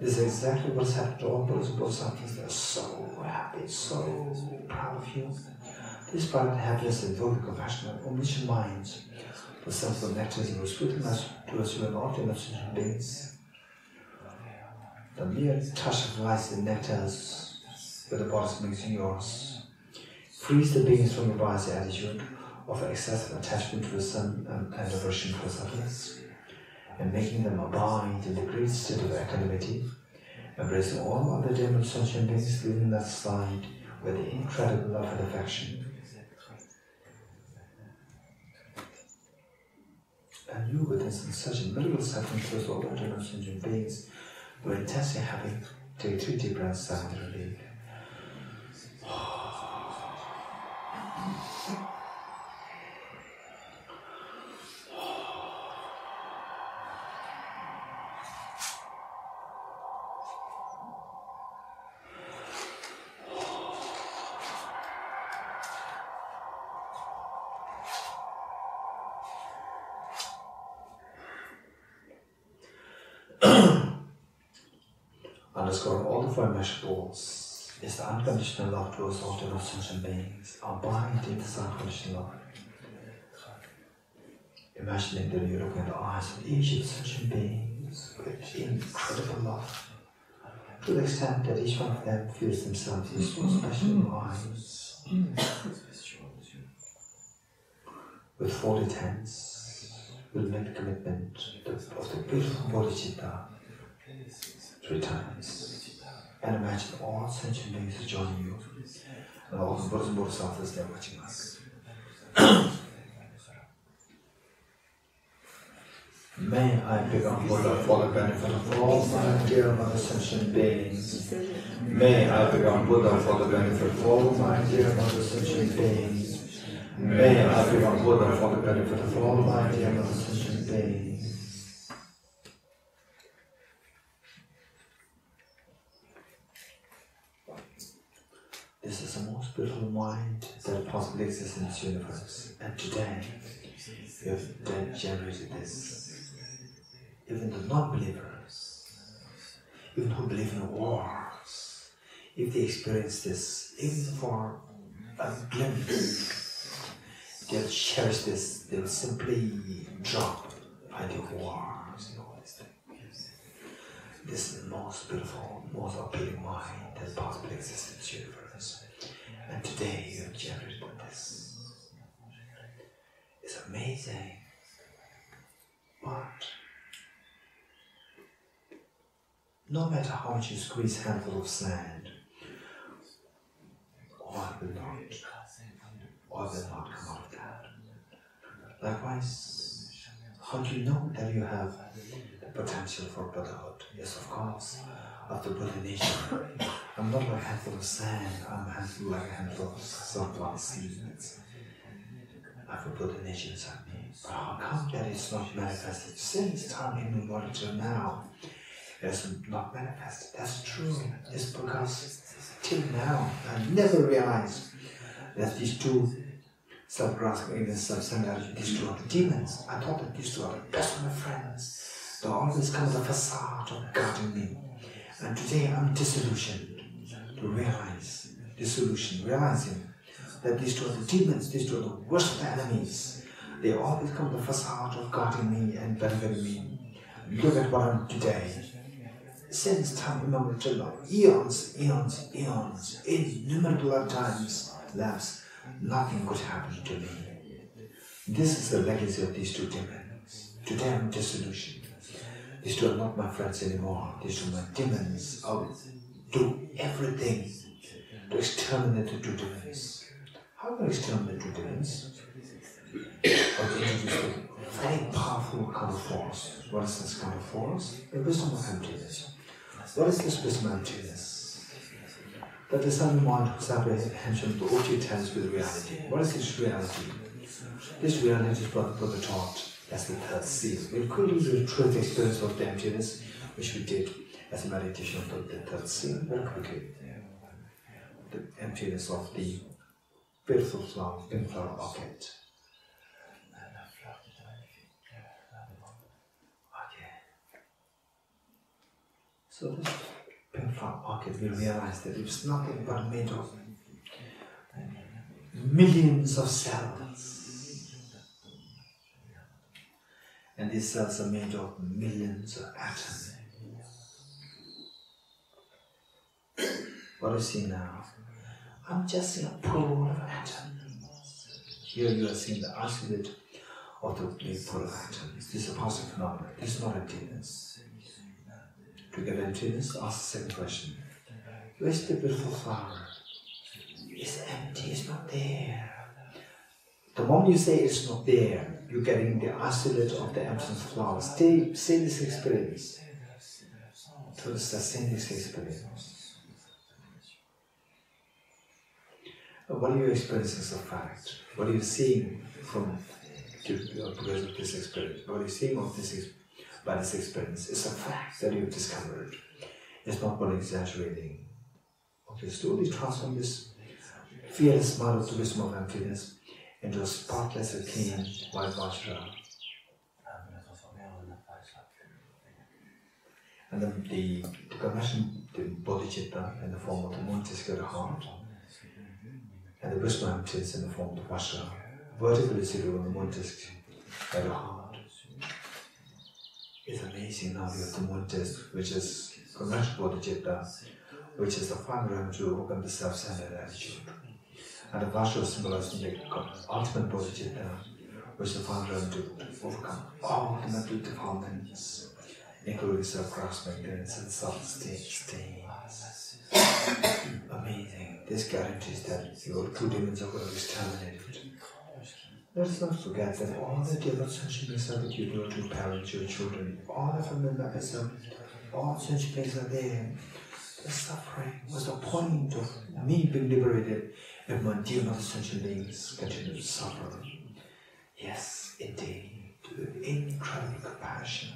This is exactly what's happened to all those Bodhisattvas. They are so happy, so proud of you. This pride and happiness involve the compassion of omniscient minds, the self-connectors and responsiveness towards you and all the sentient beings. The mere touch of lights and nectars with the Buddha's mixing yours, frees the beings from the biased attitude of excessive attachment to the sun and aversion for others, and making them abide in the great state of equanimity, embracing all other demons, sentient beings, leaving that slide with incredible love and affection. And you witness in such a miracle circumstance all the demons, sentient beings, who are intensely happy, take three deep breaths and relief. Underscoring all the four immeasurables is the unconditional love towards all the sentient beings, abiding in this unconditional love. Imagining that you look in the eyes of each of the sentient beings with incredible love, to the extent that each one of them feels themselves in so special in eyes, with full intents, with make commitment of the beautiful Bodhicitta 3 times. And imagine all sentient beings joining you, and all the Buddhas and Bodhisattvas they are watching us. May I become Buddha for the benefit of all my dear mother sentient beings. May I become Buddha for the benefit of all my dear mother sentient beings. May I become Buddha for the benefit of all my dear mother sentient beings. This is the most beautiful mind that possibly exists in this universe. And today, you have generated this. Even the non-believers, even who believe in wars, if they experience this, even for a glimpse, they'll cherish this, they'll simply drop fighting wars and all these things. This is the most beautiful, most appealing mind that possibly exists in this universe. And today you have generated this. It's amazing. But no matter how much you squeeze a handful of sand, oil will not come out of that. Likewise, how do you know that you have the potential for Buddhahood? Yes, of course, of the Buddha nature. I'm not a handful of sand, I'm a handful of sunflower seeds. I have a Buddha nature inside me. But how come that it's not manifested? Since time immemorial till now, it's not manifested. That's true. It's because till now, I never realized that these two self-grasping and self-centered, these two are the demons. I thought that these two are the best of my friends. They always come with a facade of guarding me. And today I'm disillusioned to realize, realizing that these two are the demons, these two are the worst of the enemies. They always come with a facade of guarding me and benefiting me. Look at what I'm today. Since time immemorial till now, eons, innumerable times lapse, nothing could happen to me. This is the legacy of these two demons. Today I'm disillusioned. These two are not my friends anymore. These two are my demons. I will do everything to exterminate the two demons. How do I exterminate the two demons? Okay, a very powerful kind of force. What is this kind of force? The wisdom of emptiness. What is this wisdom of emptiness? That the sun mind who separates attention to OT tense with reality. What is this reality? This reality is what the Buddha taught. That's the third seal. We could use the truth experience of the emptiness, which we did as a meditation of the third seal very quickly. The emptiness of the beautiful flower, flower bucket. Okay. So this pink flower bucket, we realize that it's nothing but made of millions of cells. And these cells are made of millions of atoms. What do you see now? I'm just seeing a pool of atoms. Here you are seeing the isolate of the pool of atoms. This is a positive phenomenon. This is not emptiness. To get emptiness, ask the second question. Where's the beautiful flower? It's empty, it's not there. The moment you say it's not there, you're getting the isolate of the absence of flowers. Say this experience. So sustain this experience. What are your experiences of fact? What are you seeing from because of this experience? What are you seeing of this by this experience? It's a fact that you've discovered. It's not about exaggerating. Okay, slowly transform this fearless mind of the wisdom of emptiness into a spotless, clean, white Vajrayana. And then the compassion, the Bodhicitta in the form of the moon-discovered heart, and the wisdom of emptiness in the form of the Vajrayana, vertically seated on the moon-discovered heart. It's amazing now we have the moon-disc, which is compassion Bodhicitta, which is the final realm to overcome the self-centered attitude. And the Vajra symbolizes the ultimate Bodhicitta, which the founder of to overcome all ultimate defilements, including self-grasping and self-stain. Amazing. This guarantees that your two demons are going to be exterminated. Let's not forget that all the devout sentient beings that you do to parents, your children, all the family members, all sentient beings are there. The suffering was the point of me being liberated. If my dear mother sentient beings continue to suffer, yes, indeed, with incredible compassion.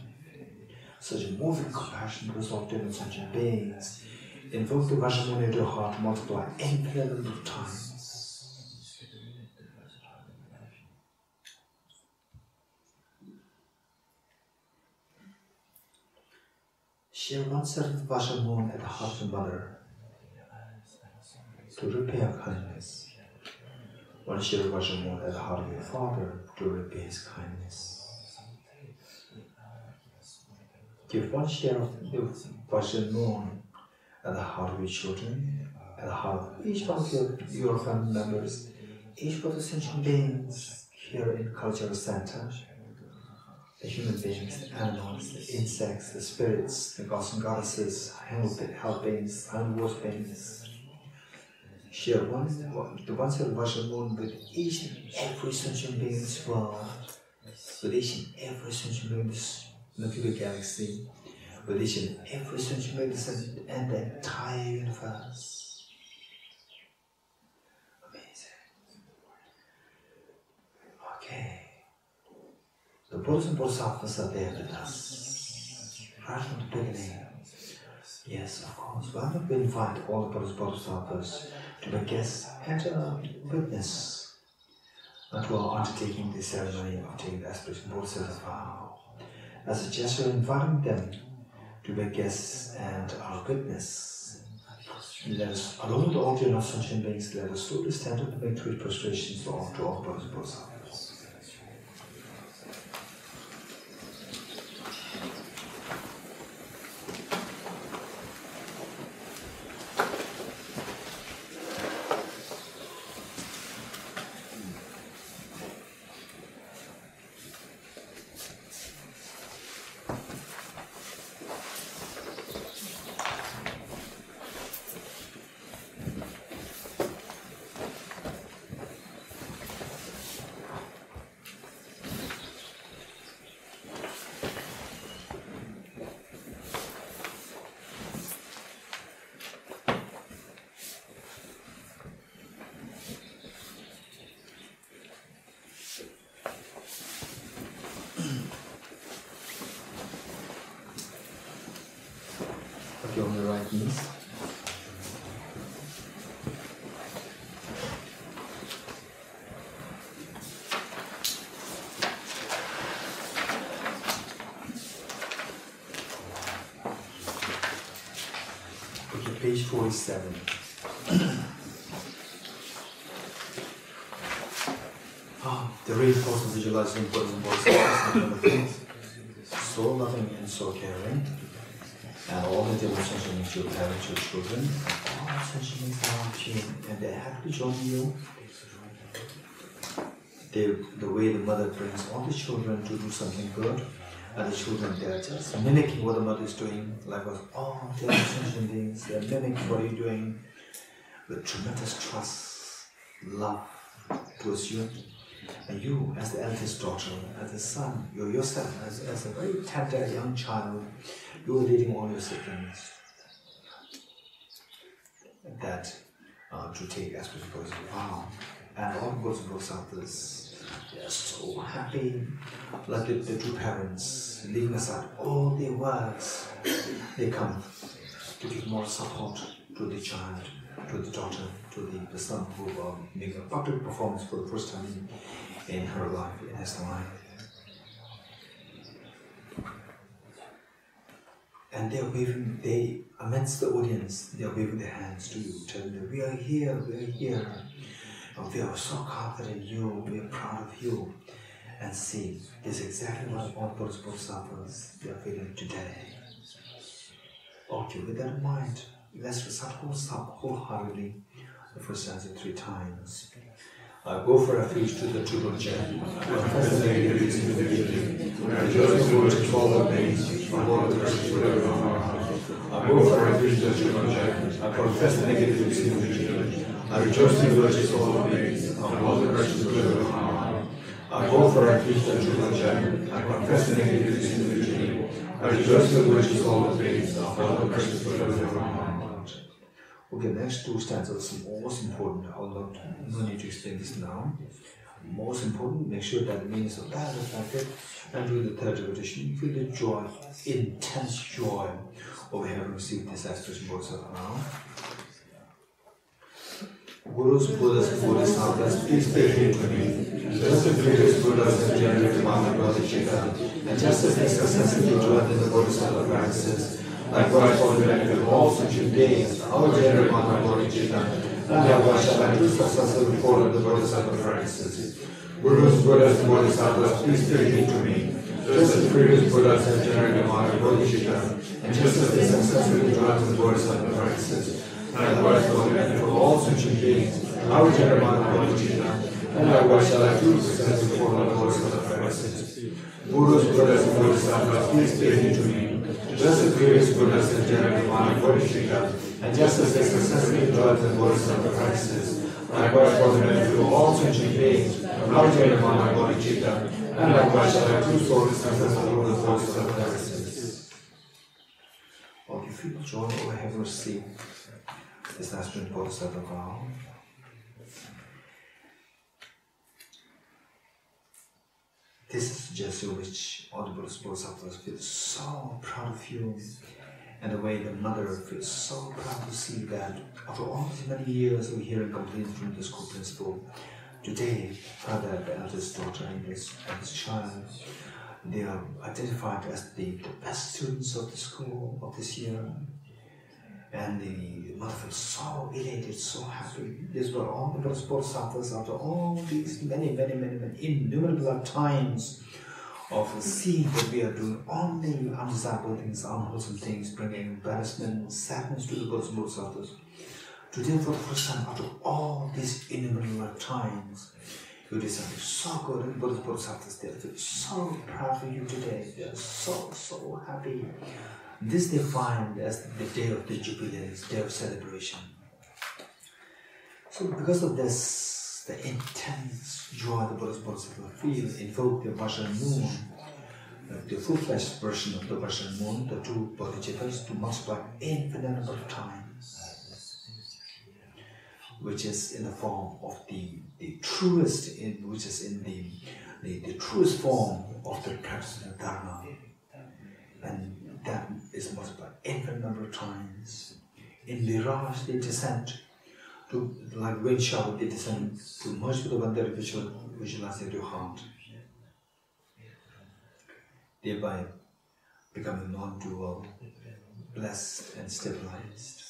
Such a moving compassion because all devout sentient beings invoke the Vajrayana to heart multiply infinite number of times. Share one certain Vajra moon at the heart of the mother to repay your kindness. One share Vajrayana at the heart of your father to repay his kindness. Give one share of Vajrayana at the heart of your children, at the heart of each one of your family members, each one of the sentient beings here in Cultural Center, the human beings, the animals, the insects, the spirits, the gods and goddesses, hell beings, unworthy beings. Share the one cell Vajra moon with each and every sentient being in this world, with each and every sentient being in this Milky Way galaxy, religion, every spiritual medicine, and the entire universe. Amazing. Okay. The Buddhas and Bodhisattvas are there with us, right from the beginning. Yes, of course. Why don't we invite all the Buddhas and Bodhisattvas to be guests and witness until undertaking the ceremony of taking the aspiration Bodhisattva vow. As a gesture, inviting them to be guests and our witness. Let us, along the altar of sentient beings, let us slowly stand up and make three prostrations to all the Buddhas and Bodhisattvas. On the right knees. Okay, page 47. The reinforcement visualizing important voice is so loving and so caring. And all the devotion into your parents, your children, all sentient beings around you, and they happily join you. The way the mother brings all the children to do something good, and the children, they are just mimicking what the mother is doing. Likewise, all the sentient beings, they are mimicking what you're doing with tremendous trust, love towards you. And you, as the eldest daughter, as the son, you yourself, as a very tender young child, you are leading all your siblings that to take aspiration Bodhisattva vow. And all Buddhas and Bodhisattvas, they are so happy, like the two parents, leaving aside all their works. They come to give more support to the child, to the daughter, to the son who will make a public performance for the first time in her life, in his life. And they are waving, they, amidst the audience, they are waving their hands to you, telling them, we are here, we are here. We are so confident in you, we are proud of you. And see, this is exactly what all those Bodhisattvas, they are feeling today. Okay, with that in mind, let's recite wholeheartedly the first stanza 3 times. I go for refuge to the triple gem, where fascinating is in the beginning, where just the words follow me, from all the rest forever on our heart. I go for refuge to the triple gem, I confess the negatives in the beginning, I rejoice in the virtues follow me, from all the rest forever on our heart. I go for refuge to the triple gem, I confess the negatives in the beginning, I rejoice in the virtues follow me, from all the rest forever on our heart. Okay, next 2 stanzas are most important. No need to explain this now. Most important, make sure that the meanings of that are reflected. And during the third repetition, feel the joy, intense joy over having received this aspiration Bodhisattva now. Gurus, Buddhas, Bodhisattvas, please pay heed to me. Just as the greatest Buddhas have generated Mother Bodhicitta, and just as they successfully joined in the Bodhisattva practices, likewise, for the benefit of all sentient beings, our dear Mother Bodhicitta, likewise shall I do successfully follow the Bodhisattva practices. Gurus, Buddhas, and Bodhisattvas, please take heed to me. Just as previous Buddhas have generated Mother Bodhicitta, and just as they successfully joined the Bodhisattva practices, likewise for the benefit of all sentient beings, our dear Mother Bodhicitta, and likewise shall I do successfully follow the Bodhisattva practices. Gurus, Buddhas, and Bodhisattvas, please take heed to me. Just as previous Buddhas have generated Mother Bodhicitta, and just as they successfully enjoyed the Bodhisattva practices, likewise for the benefit of all sentient beings, our dear Mother Bodhicitta, and likewise shall I too so successfully follow the Bodhisattva practices. John will have received his husband Bodhisattva vow. This is a gesture which all the Bodhisattvas feel so proud of you, and the way the mother feels so proud to see that after all these many years of hearing complaints from the school principal, today, father, the eldest daughter, and this child, they are identified as the best students of the school of this year. And the mother feels so elated, so happy. These were all the Bodhisattvas after all these many innumerable times of seeing that we are doing only undesirable things, unwholesome things, bringing embarrassment, sadness to the Bodhisattvas. Today, for the first time, after all these innumerable times, you did something so good, and the Bodhisattvas, they feel so proud of you today. They are so happy. This they find as the day of the jubilees, day of celebration. So because of this, the intense joy the Bodhisattva feels, invoke the Vajrayana moon, the full-fledged version of the Vajrayana moon, the two bodhicittas, to multiply infinite number of times, which is in the form of the truest, which is in the truest form of the practice of Dharma. And that is multiplied infinite number of times. In mirage they descend, to, like wind shower, they descend to merge with the one that visualizes your heart, thereby becoming non-dual, blessed and stabilized.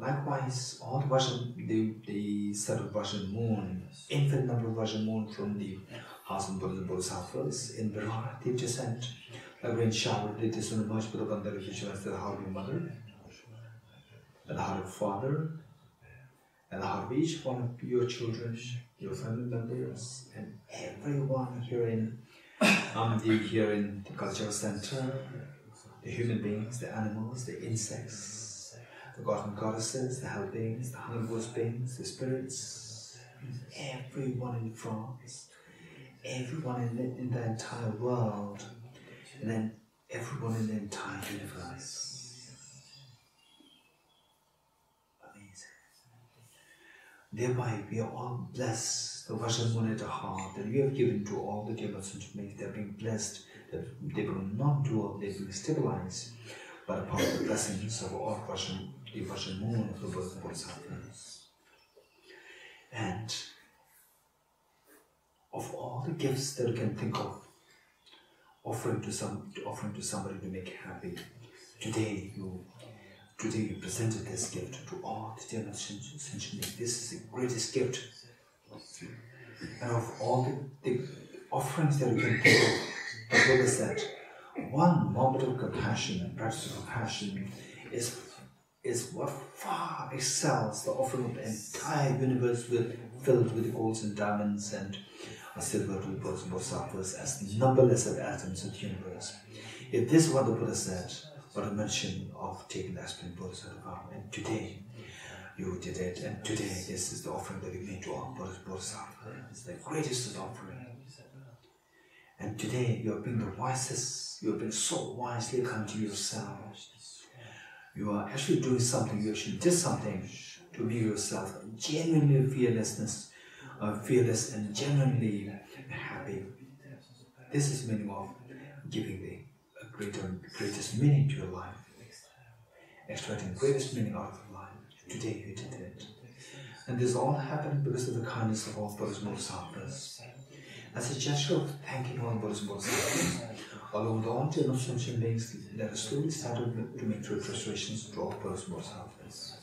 Likewise, all the set of Vajrayana moon, infinite number of Vajrayana moon from the house and Buddha Bodhisattvas, in Vajrayana they descend, like rain shower, they descend and merge with the one that visualizes the heart of your mother, and the heart of father, and the heart of each one of your children, your family members, and everyone here in the cultural center, the human beings, the animals, the insects, the gods and goddesses, the hell beings, the honorable beings, the spirits, everyone in France, everyone in the entire world, and then everyone in the entire universe. Amazing. Thereby we are all blessed, the Vajrayana moon at the heart that we have given to all the dear sentient beings. They are being blessed, they will not dwell, they will stabilize, but upon the blessings of all Vajrayana, the Vajrayana moon of the Bodhisattvas. And of all the gifts that you can think of, offering to somebody to make happy, today you presented this gift to all the dear sentient beings. This is the greatest gift. And of all the offerings that you can think of, the Buddha said, one moment of compassion and practice of compassion is what far excels the offering of the entire universe filled with golds and diamonds and silver to the Bodhisattvas as numberless as atoms in the universe. If this is what the Buddha said, what a mention of taking the aspirin Bodhisattva, and today you did it, and today this is the offering that you made to all Bodhisattvas. It's the greatest offering. And today you have been the wisest, you have been so wisely come to yourself. You are actually doing something, you actually did something to be yourself, genuinely fearless and genuinely happy. This is the meaning of giving the greatest meaning to your life, extracting the greatest meaning out of your life. Today you did it. And this all happened because of the kindness of all Bodhisattvas. As a gesture of thanking all Bodhisattvas, along with all the sentient beings that are slowly started to make representations to all Bodhisattvas.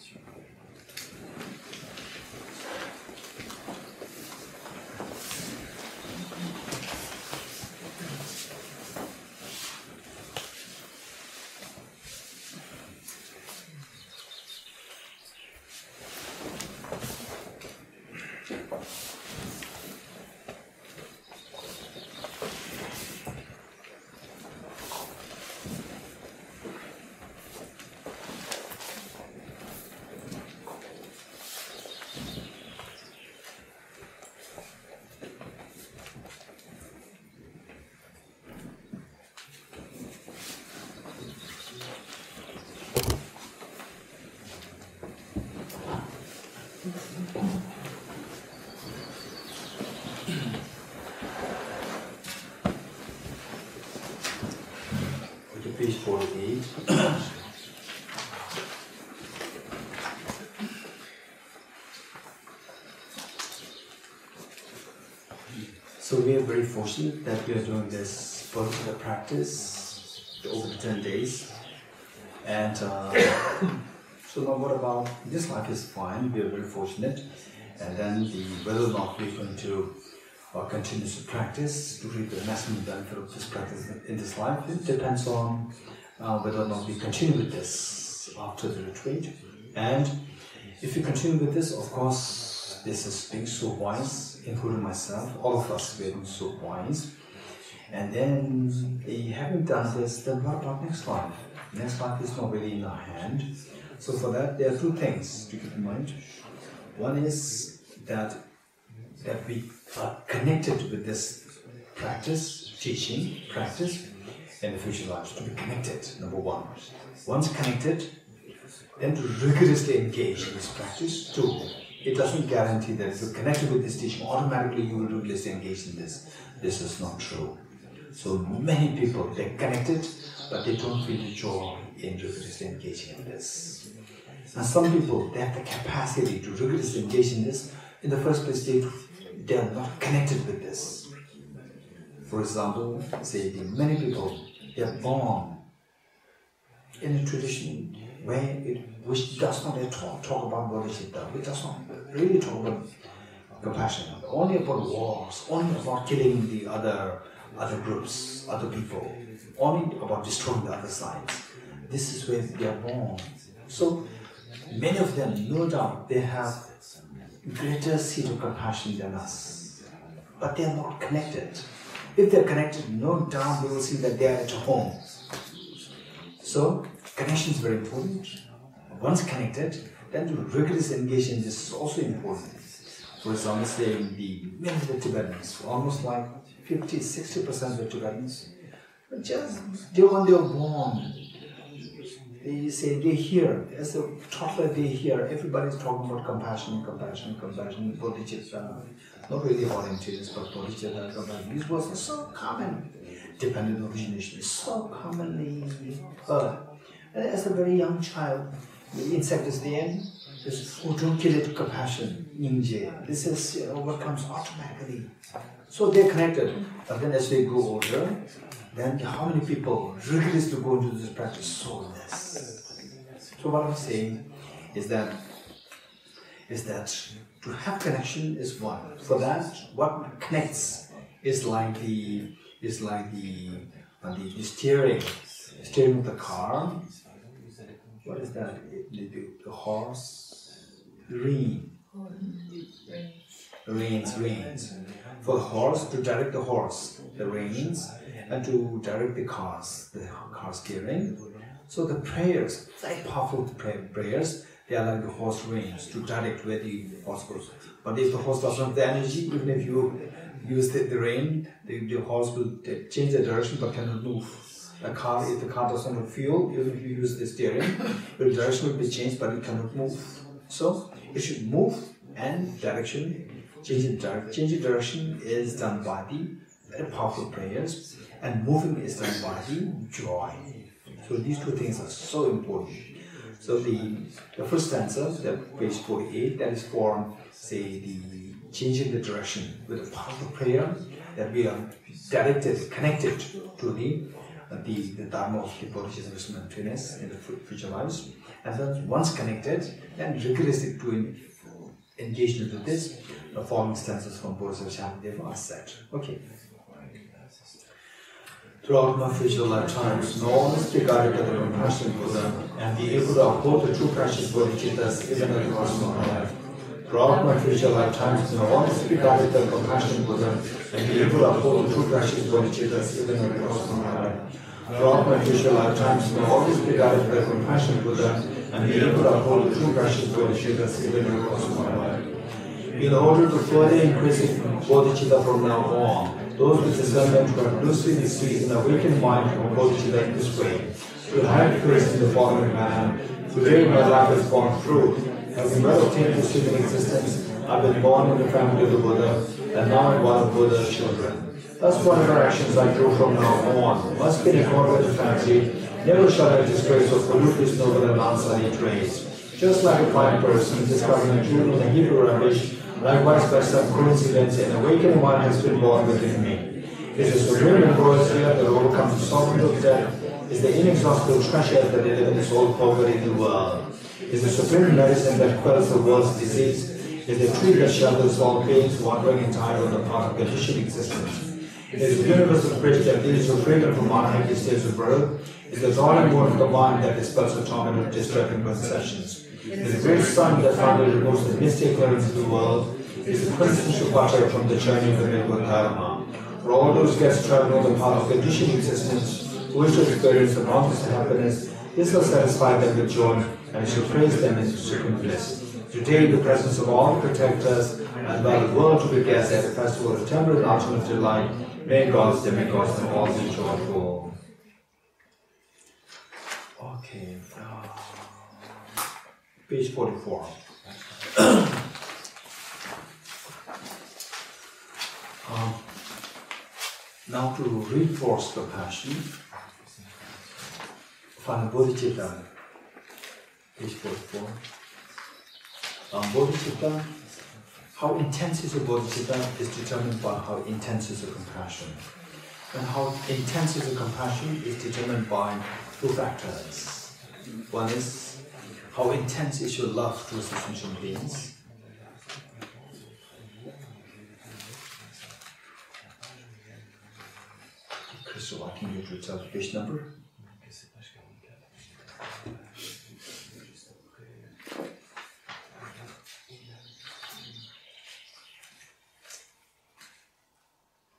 for the So we are very fortunate that we are doing this practice over 10 days. And so now what about this life is fine, we are very fortunate. And then whether or not we are going to continue to practice, to reap the maximum benefit of this practice in this life, it depends on whether or not we continue with this after the retreat. And if we continue with this, of course, this is being so wise, including myself, all of us being so wise. And then, having done this, then what about next life? Next life is not really in our hand. So for that, there are two things to keep in mind. One is that we are connected with this practice, teaching, practice, and the future lives, to be connected, number one. Once connected, then to rigorously engage in this practice, two. It doesn't guarantee that if you're connected with this teaching, automatically you will rigorously engage in this. This is not true. So many people, they're connected, but they don't feel the joy in rigorously engaging in this. And some people, they have the capacity to rigorously engage in this. In the first place, they are not connected with this. For example, say many people, they are born in a tradition where which does not at all talk about Bodhisattva, which does not really talk about compassion, only about wars, only about killing the other groups, other people, only about destroying the other sides. This is where they are born. So many of them, no doubt, they have greater seed of compassion than us, but they are not connected. If they are connected, no doubt they will see that they are at home. So connection is very important. Once connected, then to rigorously engage in this is also important. For example, saying many of the Tibetans, almost like 50–60% of the Tibetans, just when they are born, they say they hear, as a toddler they hear, everybody's talking about compassion, compassion, compassion, bodhicitta, not really volunteers, but bodhicitta, compassion. These words are so common. Dependent origination is so commonly heard. And as a very young child, the insect is the end. This, oh, don't kill it, compassion, ninja. This is what comes automatically. So they're connected. But then as they grow older, then how many people rigorously go into this practice? So less. So what I'm saying is that to have connection is one. For that, what connects is like the steering of the car. What is that? The horse? Reins. For the horse, to direct the horse, the reins, and to direct the car steering. So the prayers, very powerful prayers, they are like the horse reins to direct where the horse goes. But if the horse doesn't have the energy, even if you use the rein, the horse will change the direction but cannot move. If the car doesn't have fuel, even if you use the steering, the direction will be changed, but it cannot move. So it should move and direction, changing direction is done by the very powerful prayers, and moving is done by the joy. So these two things are so important. So the first stanza, page 48, that is for, say, the changing the direction with the powerful prayer, that we are directed, connected to the Dharma of the Bodhisattva and emptiness in the future lives. And then once connected, then rigorously to engage into this, the following stanzas from Bodhisattva Shantideva are said. Okay. Throughout my future lifetimes, no one is regarded as a compassionate Buddha and be able to uphold the true precious bodhicittas even at the cost of my life. Throughout my future lifetimes, no one is regarded as a compassionate Buddha and be able to uphold the true precious bodhicittas even at the cost of my life. Throughout my future lifetimes, no one is regarded as a compassionate Buddha and be able to uphold the true precious bodhicittas even at the cost of my life. In order to further increase bodhicitta from now on, those with discernment who have loosely misused an awakened mind from bodhicitta in this way, should have grace in the following manner. Today my life has borne fruit. Having well attained this human existence, I have been born in the family of the Buddha, and now I am one of Buddha's children. Thus whatever actions I do from now on must be in accord with the family, Never shall I disgrace or pollute this noble and unsullied grace. Just like a blind person discovering a jewel in the Hebrew rubbish, likewise by some coincidence an awakened one has been born within me. It is the real voice here that overcomes the sovereignty of death, is the inexhaustible treasure that delivers all poverty in the world, is the supreme medicine that quells the world's disease, is the tree that shelters all beings wandering in time on the path of conditioned existence. It is the universal bridge that leads to freedom from unhappy states of birth, is the drawing board of the mind that dispels the torment of disturbing perceptions. It is the great sun that finally removes the mystic currents of the world, is the quintessential butter from the journey of the real Dharma. For all those guests traveling on the path of conditioned existence, who wish to experience the boundless happiness, this will satisfy them with joy, and shall praise them into supreme bliss. Today, in the presence of all protectors, and by the world to be guessed at the festival of temporal and ultimate delight, may God's and all be joyful. Okay. Page 44. Now to reinforce compassion, find Bodhicitta. Page 44. Bodhicitta. How intense is a bodhicitta is determined by how intense is a compassion. And how intense is a compassion is determined by two factors. One is how intense is your love towards the sentient beings. Crystal, I can get you to tell the page number.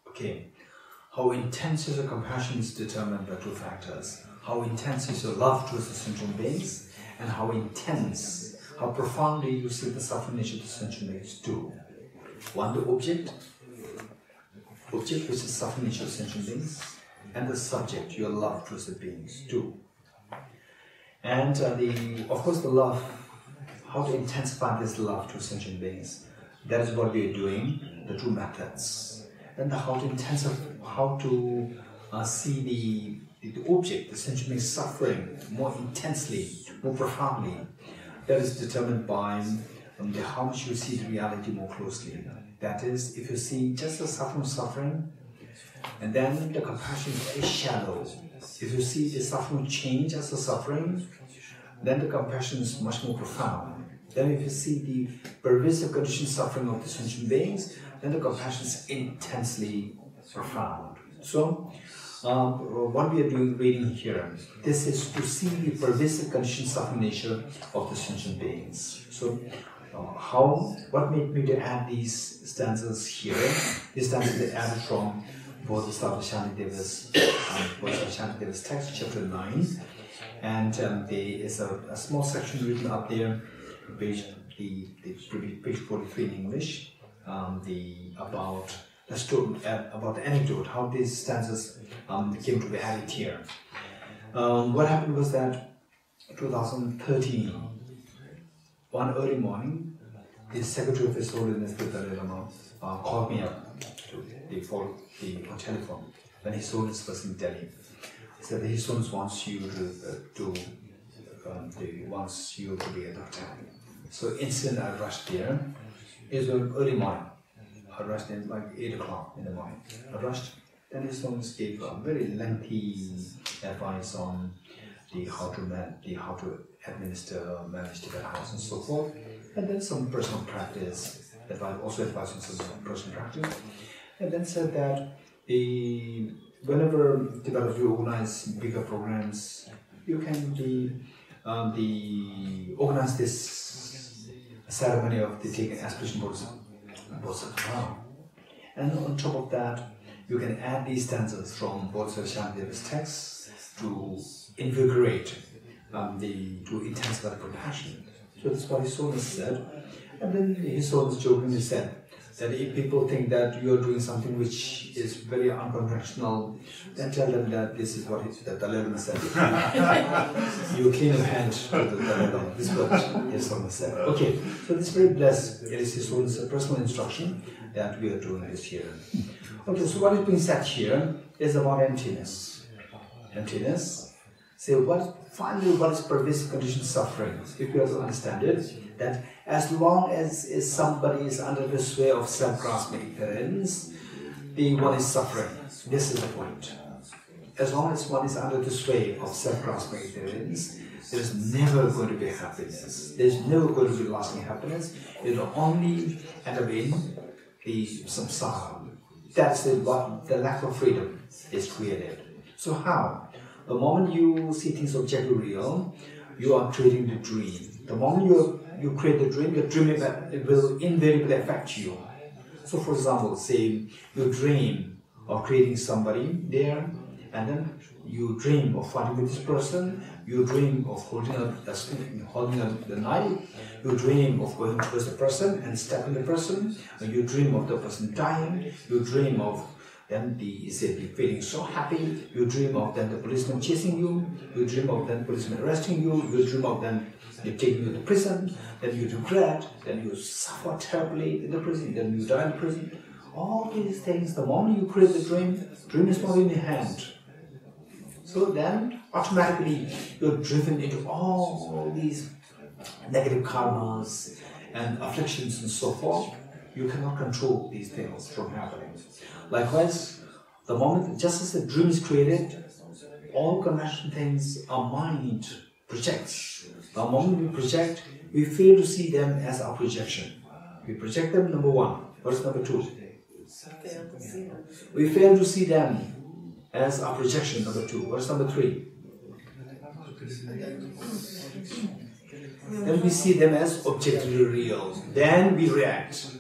Okay, how intense is your compassion is determined by two factors. How intense is your love towards the sentient beings, and how intense, how profoundly you see the suffering nature of the sentient beings do. One, the object which is suffering nature of sentient beings, and the subject, your love towards the beings do. And of course the love, how to intensify this love towards sentient beings, that is what we are doing, the two methods. And how to intensify, how to see the object, the sentient being suffering more intensely, more profoundly. That is determined by how much you see the reality more closely. That is, if you see just the suffering, and then the compassion is shallow. If you see the suffering change as the suffering, then the compassion is much more profound. Then if you see the pervasive conditioned suffering of the sentient beings, then the compassion is intensely profound. So, what we are doing reading here, this is to see the pervasive conditioned suffering nature of the sentient beings. So, what made me to add these stanzas here? These stanzas are added from Bodhisattva Shantideva's text, chapter 9, and there is a small section written up there, page 43 in English. About the anecdote, how these stanzas came to be added here. What happened was that in 2013, one early morning, the Secretary of His Holiness, the Dalai Lama, called me up on telephone when His Holiness was in Delhi. He said that His Holiness wants you to be a doctor. So instantly I rushed there. It was early morning. I rushed in like 8 o'clock in the morning. I rushed. Then His Holiness gave a very lengthy advice on how to administer, manage the house and so forth. And then some personal practice, also advice on some personal practice. And then said that whenever developers organize bigger programs, you can organize this ceremony of the taking aspiration Bodhisattva. And on top of that, you can add these stanzas from Bodhisattva Shantideva's text to invigorate, to intensify the compassion. So that's what His Holiness said. And then His Holiness jokingly said that if people think that you are doing something which is very unconventional, then tell them that this is what the Dalai Lama said. You clean your hand to the Dalai Lama. This is what His Holiness said. Okay, so this is very blessed. It is His Holiness' personal instruction that we are doing this here. Okay, so what is being said here is about emptiness. Emptiness, Say, what is pervasive conditioned suffering? If you also understand it, that as long as somebody is under the sway of self-grasping ignorance, the one is suffering. This is the point. As long as one is under the sway of self-grasping ignorance, there is never going to be happiness. There is never going to be lasting happiness. It will only end up in the samsara. That's the lack of freedom is created. So how? The moment you see things objectively real, you are creating the dream. The moment you create the dream it will invariably affect you. So for example, say you dream of creating somebody there, and then you dream of fighting with this person, you dream of holding up the knife, you dream of going towards the person and stabbing the person, and you dream of the person dying, you dream of them feeling so happy, you dream of them the policeman chasing you, you dream of them the policeman arresting you, you dream of them taking you to prison, then you regret, then you suffer terribly in the prison, then you die in the prison. All these things, the moment you create the dream, is not in your hand. So then automatically you're driven into all these negative karmas and afflictions and so forth. You cannot control these things from happening. Likewise, the moment, just as the dream is created, all conventional things our mind projects. The moment we project, we fail to see them as our projection. We project them, number one. Verse number two. We fail to see them as our projection, number two. Verse number three. Then we see them as objectively real. Then we react.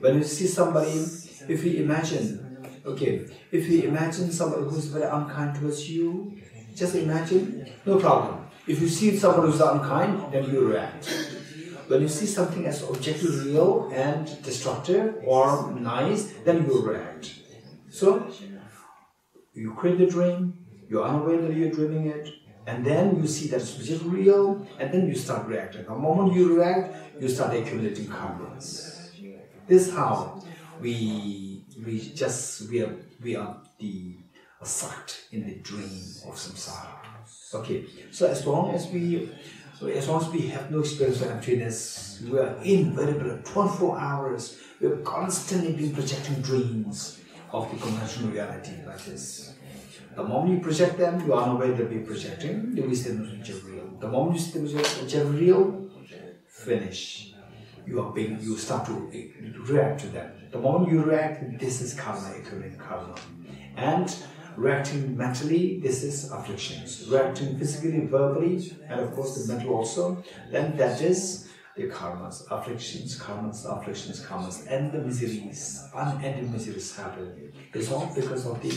When you see somebody, if we imagine, okay, if we imagine somebody who is very unkind towards you, just imagine, no problem. If you see someone who is unkind, then you react. When you see something as objectively real and destructive or nice, then you react. So, you create the dream, you're unaware that you're dreaming it, and then you see that it's objectively real, and then you start reacting. The moment you react, you start accumulating karmas. This is how we are sucked in the dream of samsara. Okay, so as long as we have no experience of emptiness, we are invariably 24 hours. We have constantly been projecting dreams of the conventional reality like this. The moment you project them, you are unaware that we are projecting. You see them as real. The moment you see them as real, finish. You start to react to them. The moment you react, this is karma, occurring karma. And reacting mentally, this is afflictions. Reacting physically, verbally, and of course the mental also, then that is the karmas, afflictions, karmas, afflictions, karmas, and the miseries, unending miseries happen. It's all because of the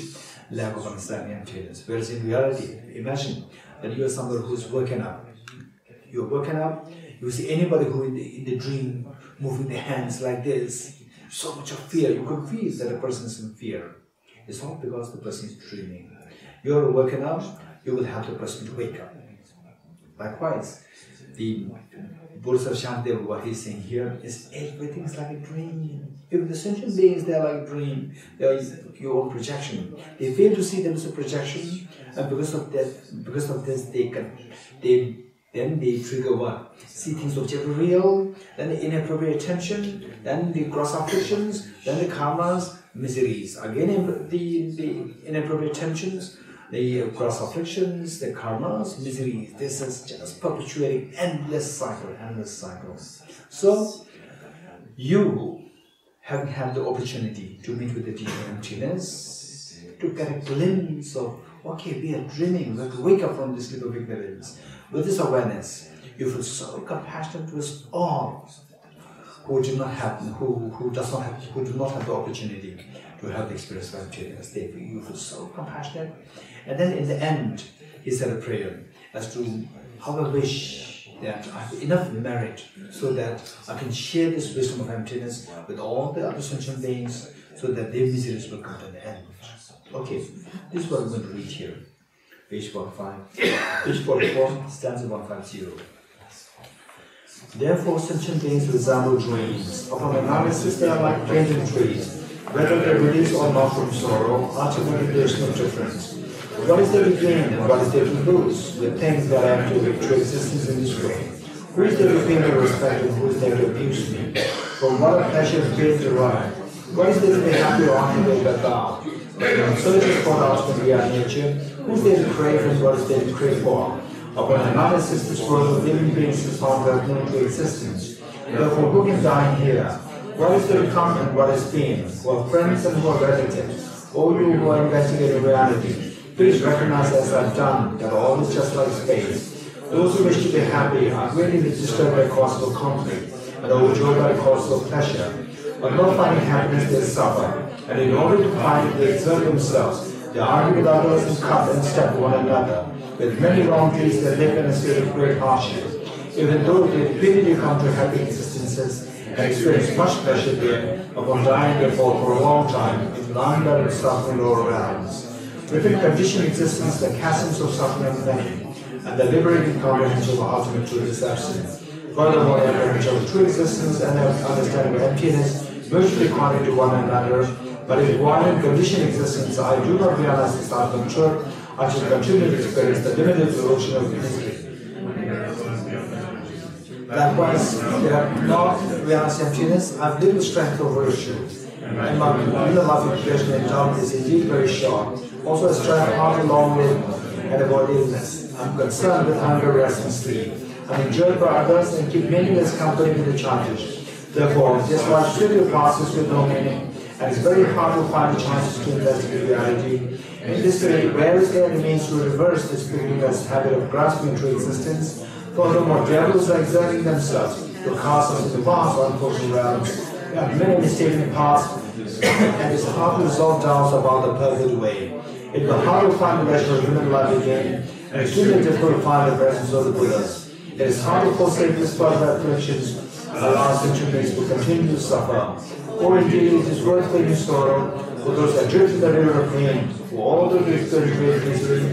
lack of understanding and emptiness. Whereas in reality, imagine that you are somebody who's woken up. You're woken up. You see anybody who in the dream moving their hands like this, so much of fear. You can feel that a person is in fear. It's not because the person is dreaming. You're waking up, you will have the person to wake up. Likewise, the Bodhisattva Shantideva, what he's saying here is everything is like a dream. Even the sentient beings, they're like a dream. They're your own projection. They fail to see them as a projection, and because of this, then they trigger what? See things objectively real, then the inappropriate attention, then the gross afflictions, then the karmas, miseries. Again, the inappropriate attentions, the gross afflictions, the karmas, miseries. This is just perpetuating endless cycle. So, you, having had the opportunity to meet with the deep emptiness, to get a glimpse of, okay, we are dreaming, we have to wake up from this sleep of ignorance. With this awareness, you feel so compassionate towards all who do not have the opportunity to have the experience of emptiness. You feel so compassionate. And then in the end, he said a prayer as to how I wish that I have enough merit so that I can share this wisdom of emptiness with all the other sentient beings so that their miseries will come to an end. Okay, this is what I'm going to read here. Page 45, page 44, stanza 150. Therefore, sentient beings resemble dreams. Upon analysis, they are like planted trees. Whether they release or not from sorrow, ultimately there is no difference. What is the beginning? What is the conclusion? The things that are to existence in this world. Who is there to think or respect and who is there to abuse me? From what pleasure feels derived? What is there to be happy or honorable but thou? So it is for us when we are nature. Who is there to crave and what is there to crave for? Upon another sister's world of living beings is found that known to existence. Therefore, who can die here? What is there to come and what is being? Who are friends and who are relatives? All you who are investigating reality, please recognize as I have done that all is just like space. Those who wish to be happy are greatly disturbed by causal conflict and overjoyed by causal pleasure. But not finding happiness, they suffer, and in order to find it, they exert themselves. They argue with others and cut and stab one another. With many wrongdoings, they live in a state of great hardship. Even though they vividly come to happy existences and experience much pleasure there, upon dying they fall for a long time in languor and suffering lower realms. Within conditioned existence, the chasms of suffering and pain, and the liberating comprehension of ultimate truth is absent. Furthermore, the comprehension of true existence and the understanding of emptiness mutually contrary to one another. But if one in conditioned existence, I do not realize this ultimate truth, I shall continue to experience the limited solution of history. Likewise, if I have not realized emptiness, I have little strength or virtue. And my life of creation and doubt is indeed very short. Also, I strive hard and long and avoid illness. I'm concerned with hunger, rest, and sleep. I'm enjoyed by others and keep meaningless company with the childish. Therefore, this life trivial passes with no meaning, and it's very hard to find the chances to investigate reality. In this way, where is there the means to reverse this meaningless habit of grasping true existence? Furthermore, devils are exerting themselves to cast us into vast or unfortunate realms. There are many mistaken paths, and it's hard to resolve doubts about the perfect way. It will be hard to find the rational human life again. It is extremely difficult to find the presence of the Buddhas. It is hard to forsake this part of our afflictions and allow such beings to continue to suffer. Or indeed, it is worth feeling sorrow for those that drift in the river of pain, for all those who experience great misery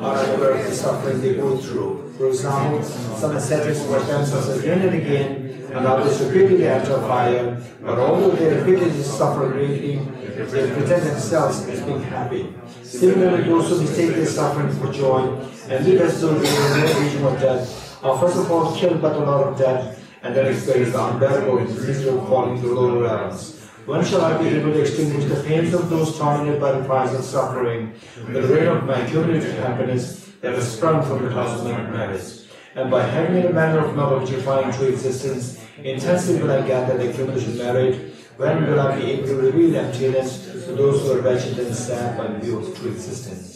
are aware of the suffering they go through. For example, some ascetics wash themselves again and again, and others repeatedly enter fire, but although they repeatedly suffer greatly, they pretend themselves as being happy. Similarly, those who mistake their suffering for joy and live as though they are in no region of death are first of all killed by the Lord of death and then experience the unbearable misery of falling to lower realms. When shall I be able to extinguish the pains of those tormented by the price of suffering, the rain of my cumulative happiness that has sprung from the clouds of my merits? And by having the manner of not objectifying true existence, intensely will I gather the cumulative merit. When will I be able to reveal emptiness to those who are wretched and sad by the view of true existence?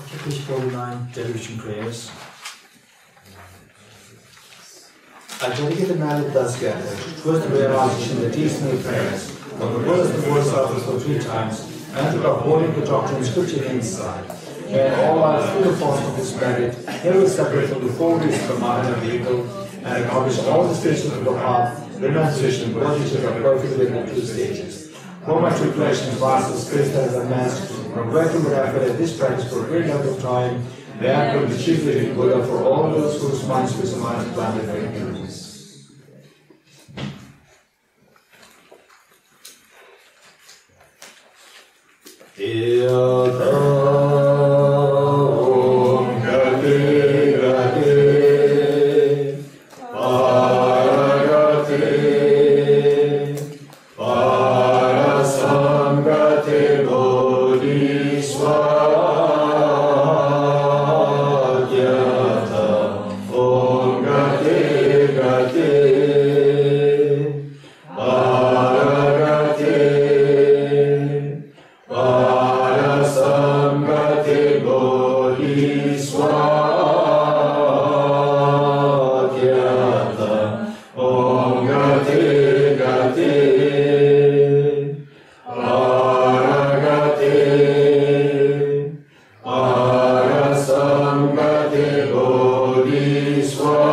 Okay, page 49, Devotion Prayers. I dedicate the man that thus gathered towards the realization that these new prayers, of the Buddha's divorce offers for 3 times, and to upholding the doctrine of scripture inside. And all are through the force of this merit, here will separate from the 4 weeks of mind and vehicle, and accomplish all the stations of the path, renunciation, Bodhisattva, perfect within 2 stages. How much reflection vast the space that is amassed, from working with effort at this practice for a great length of time, the act of the chief living Buddha for all those whose minds with minds planted for ignorance. This one.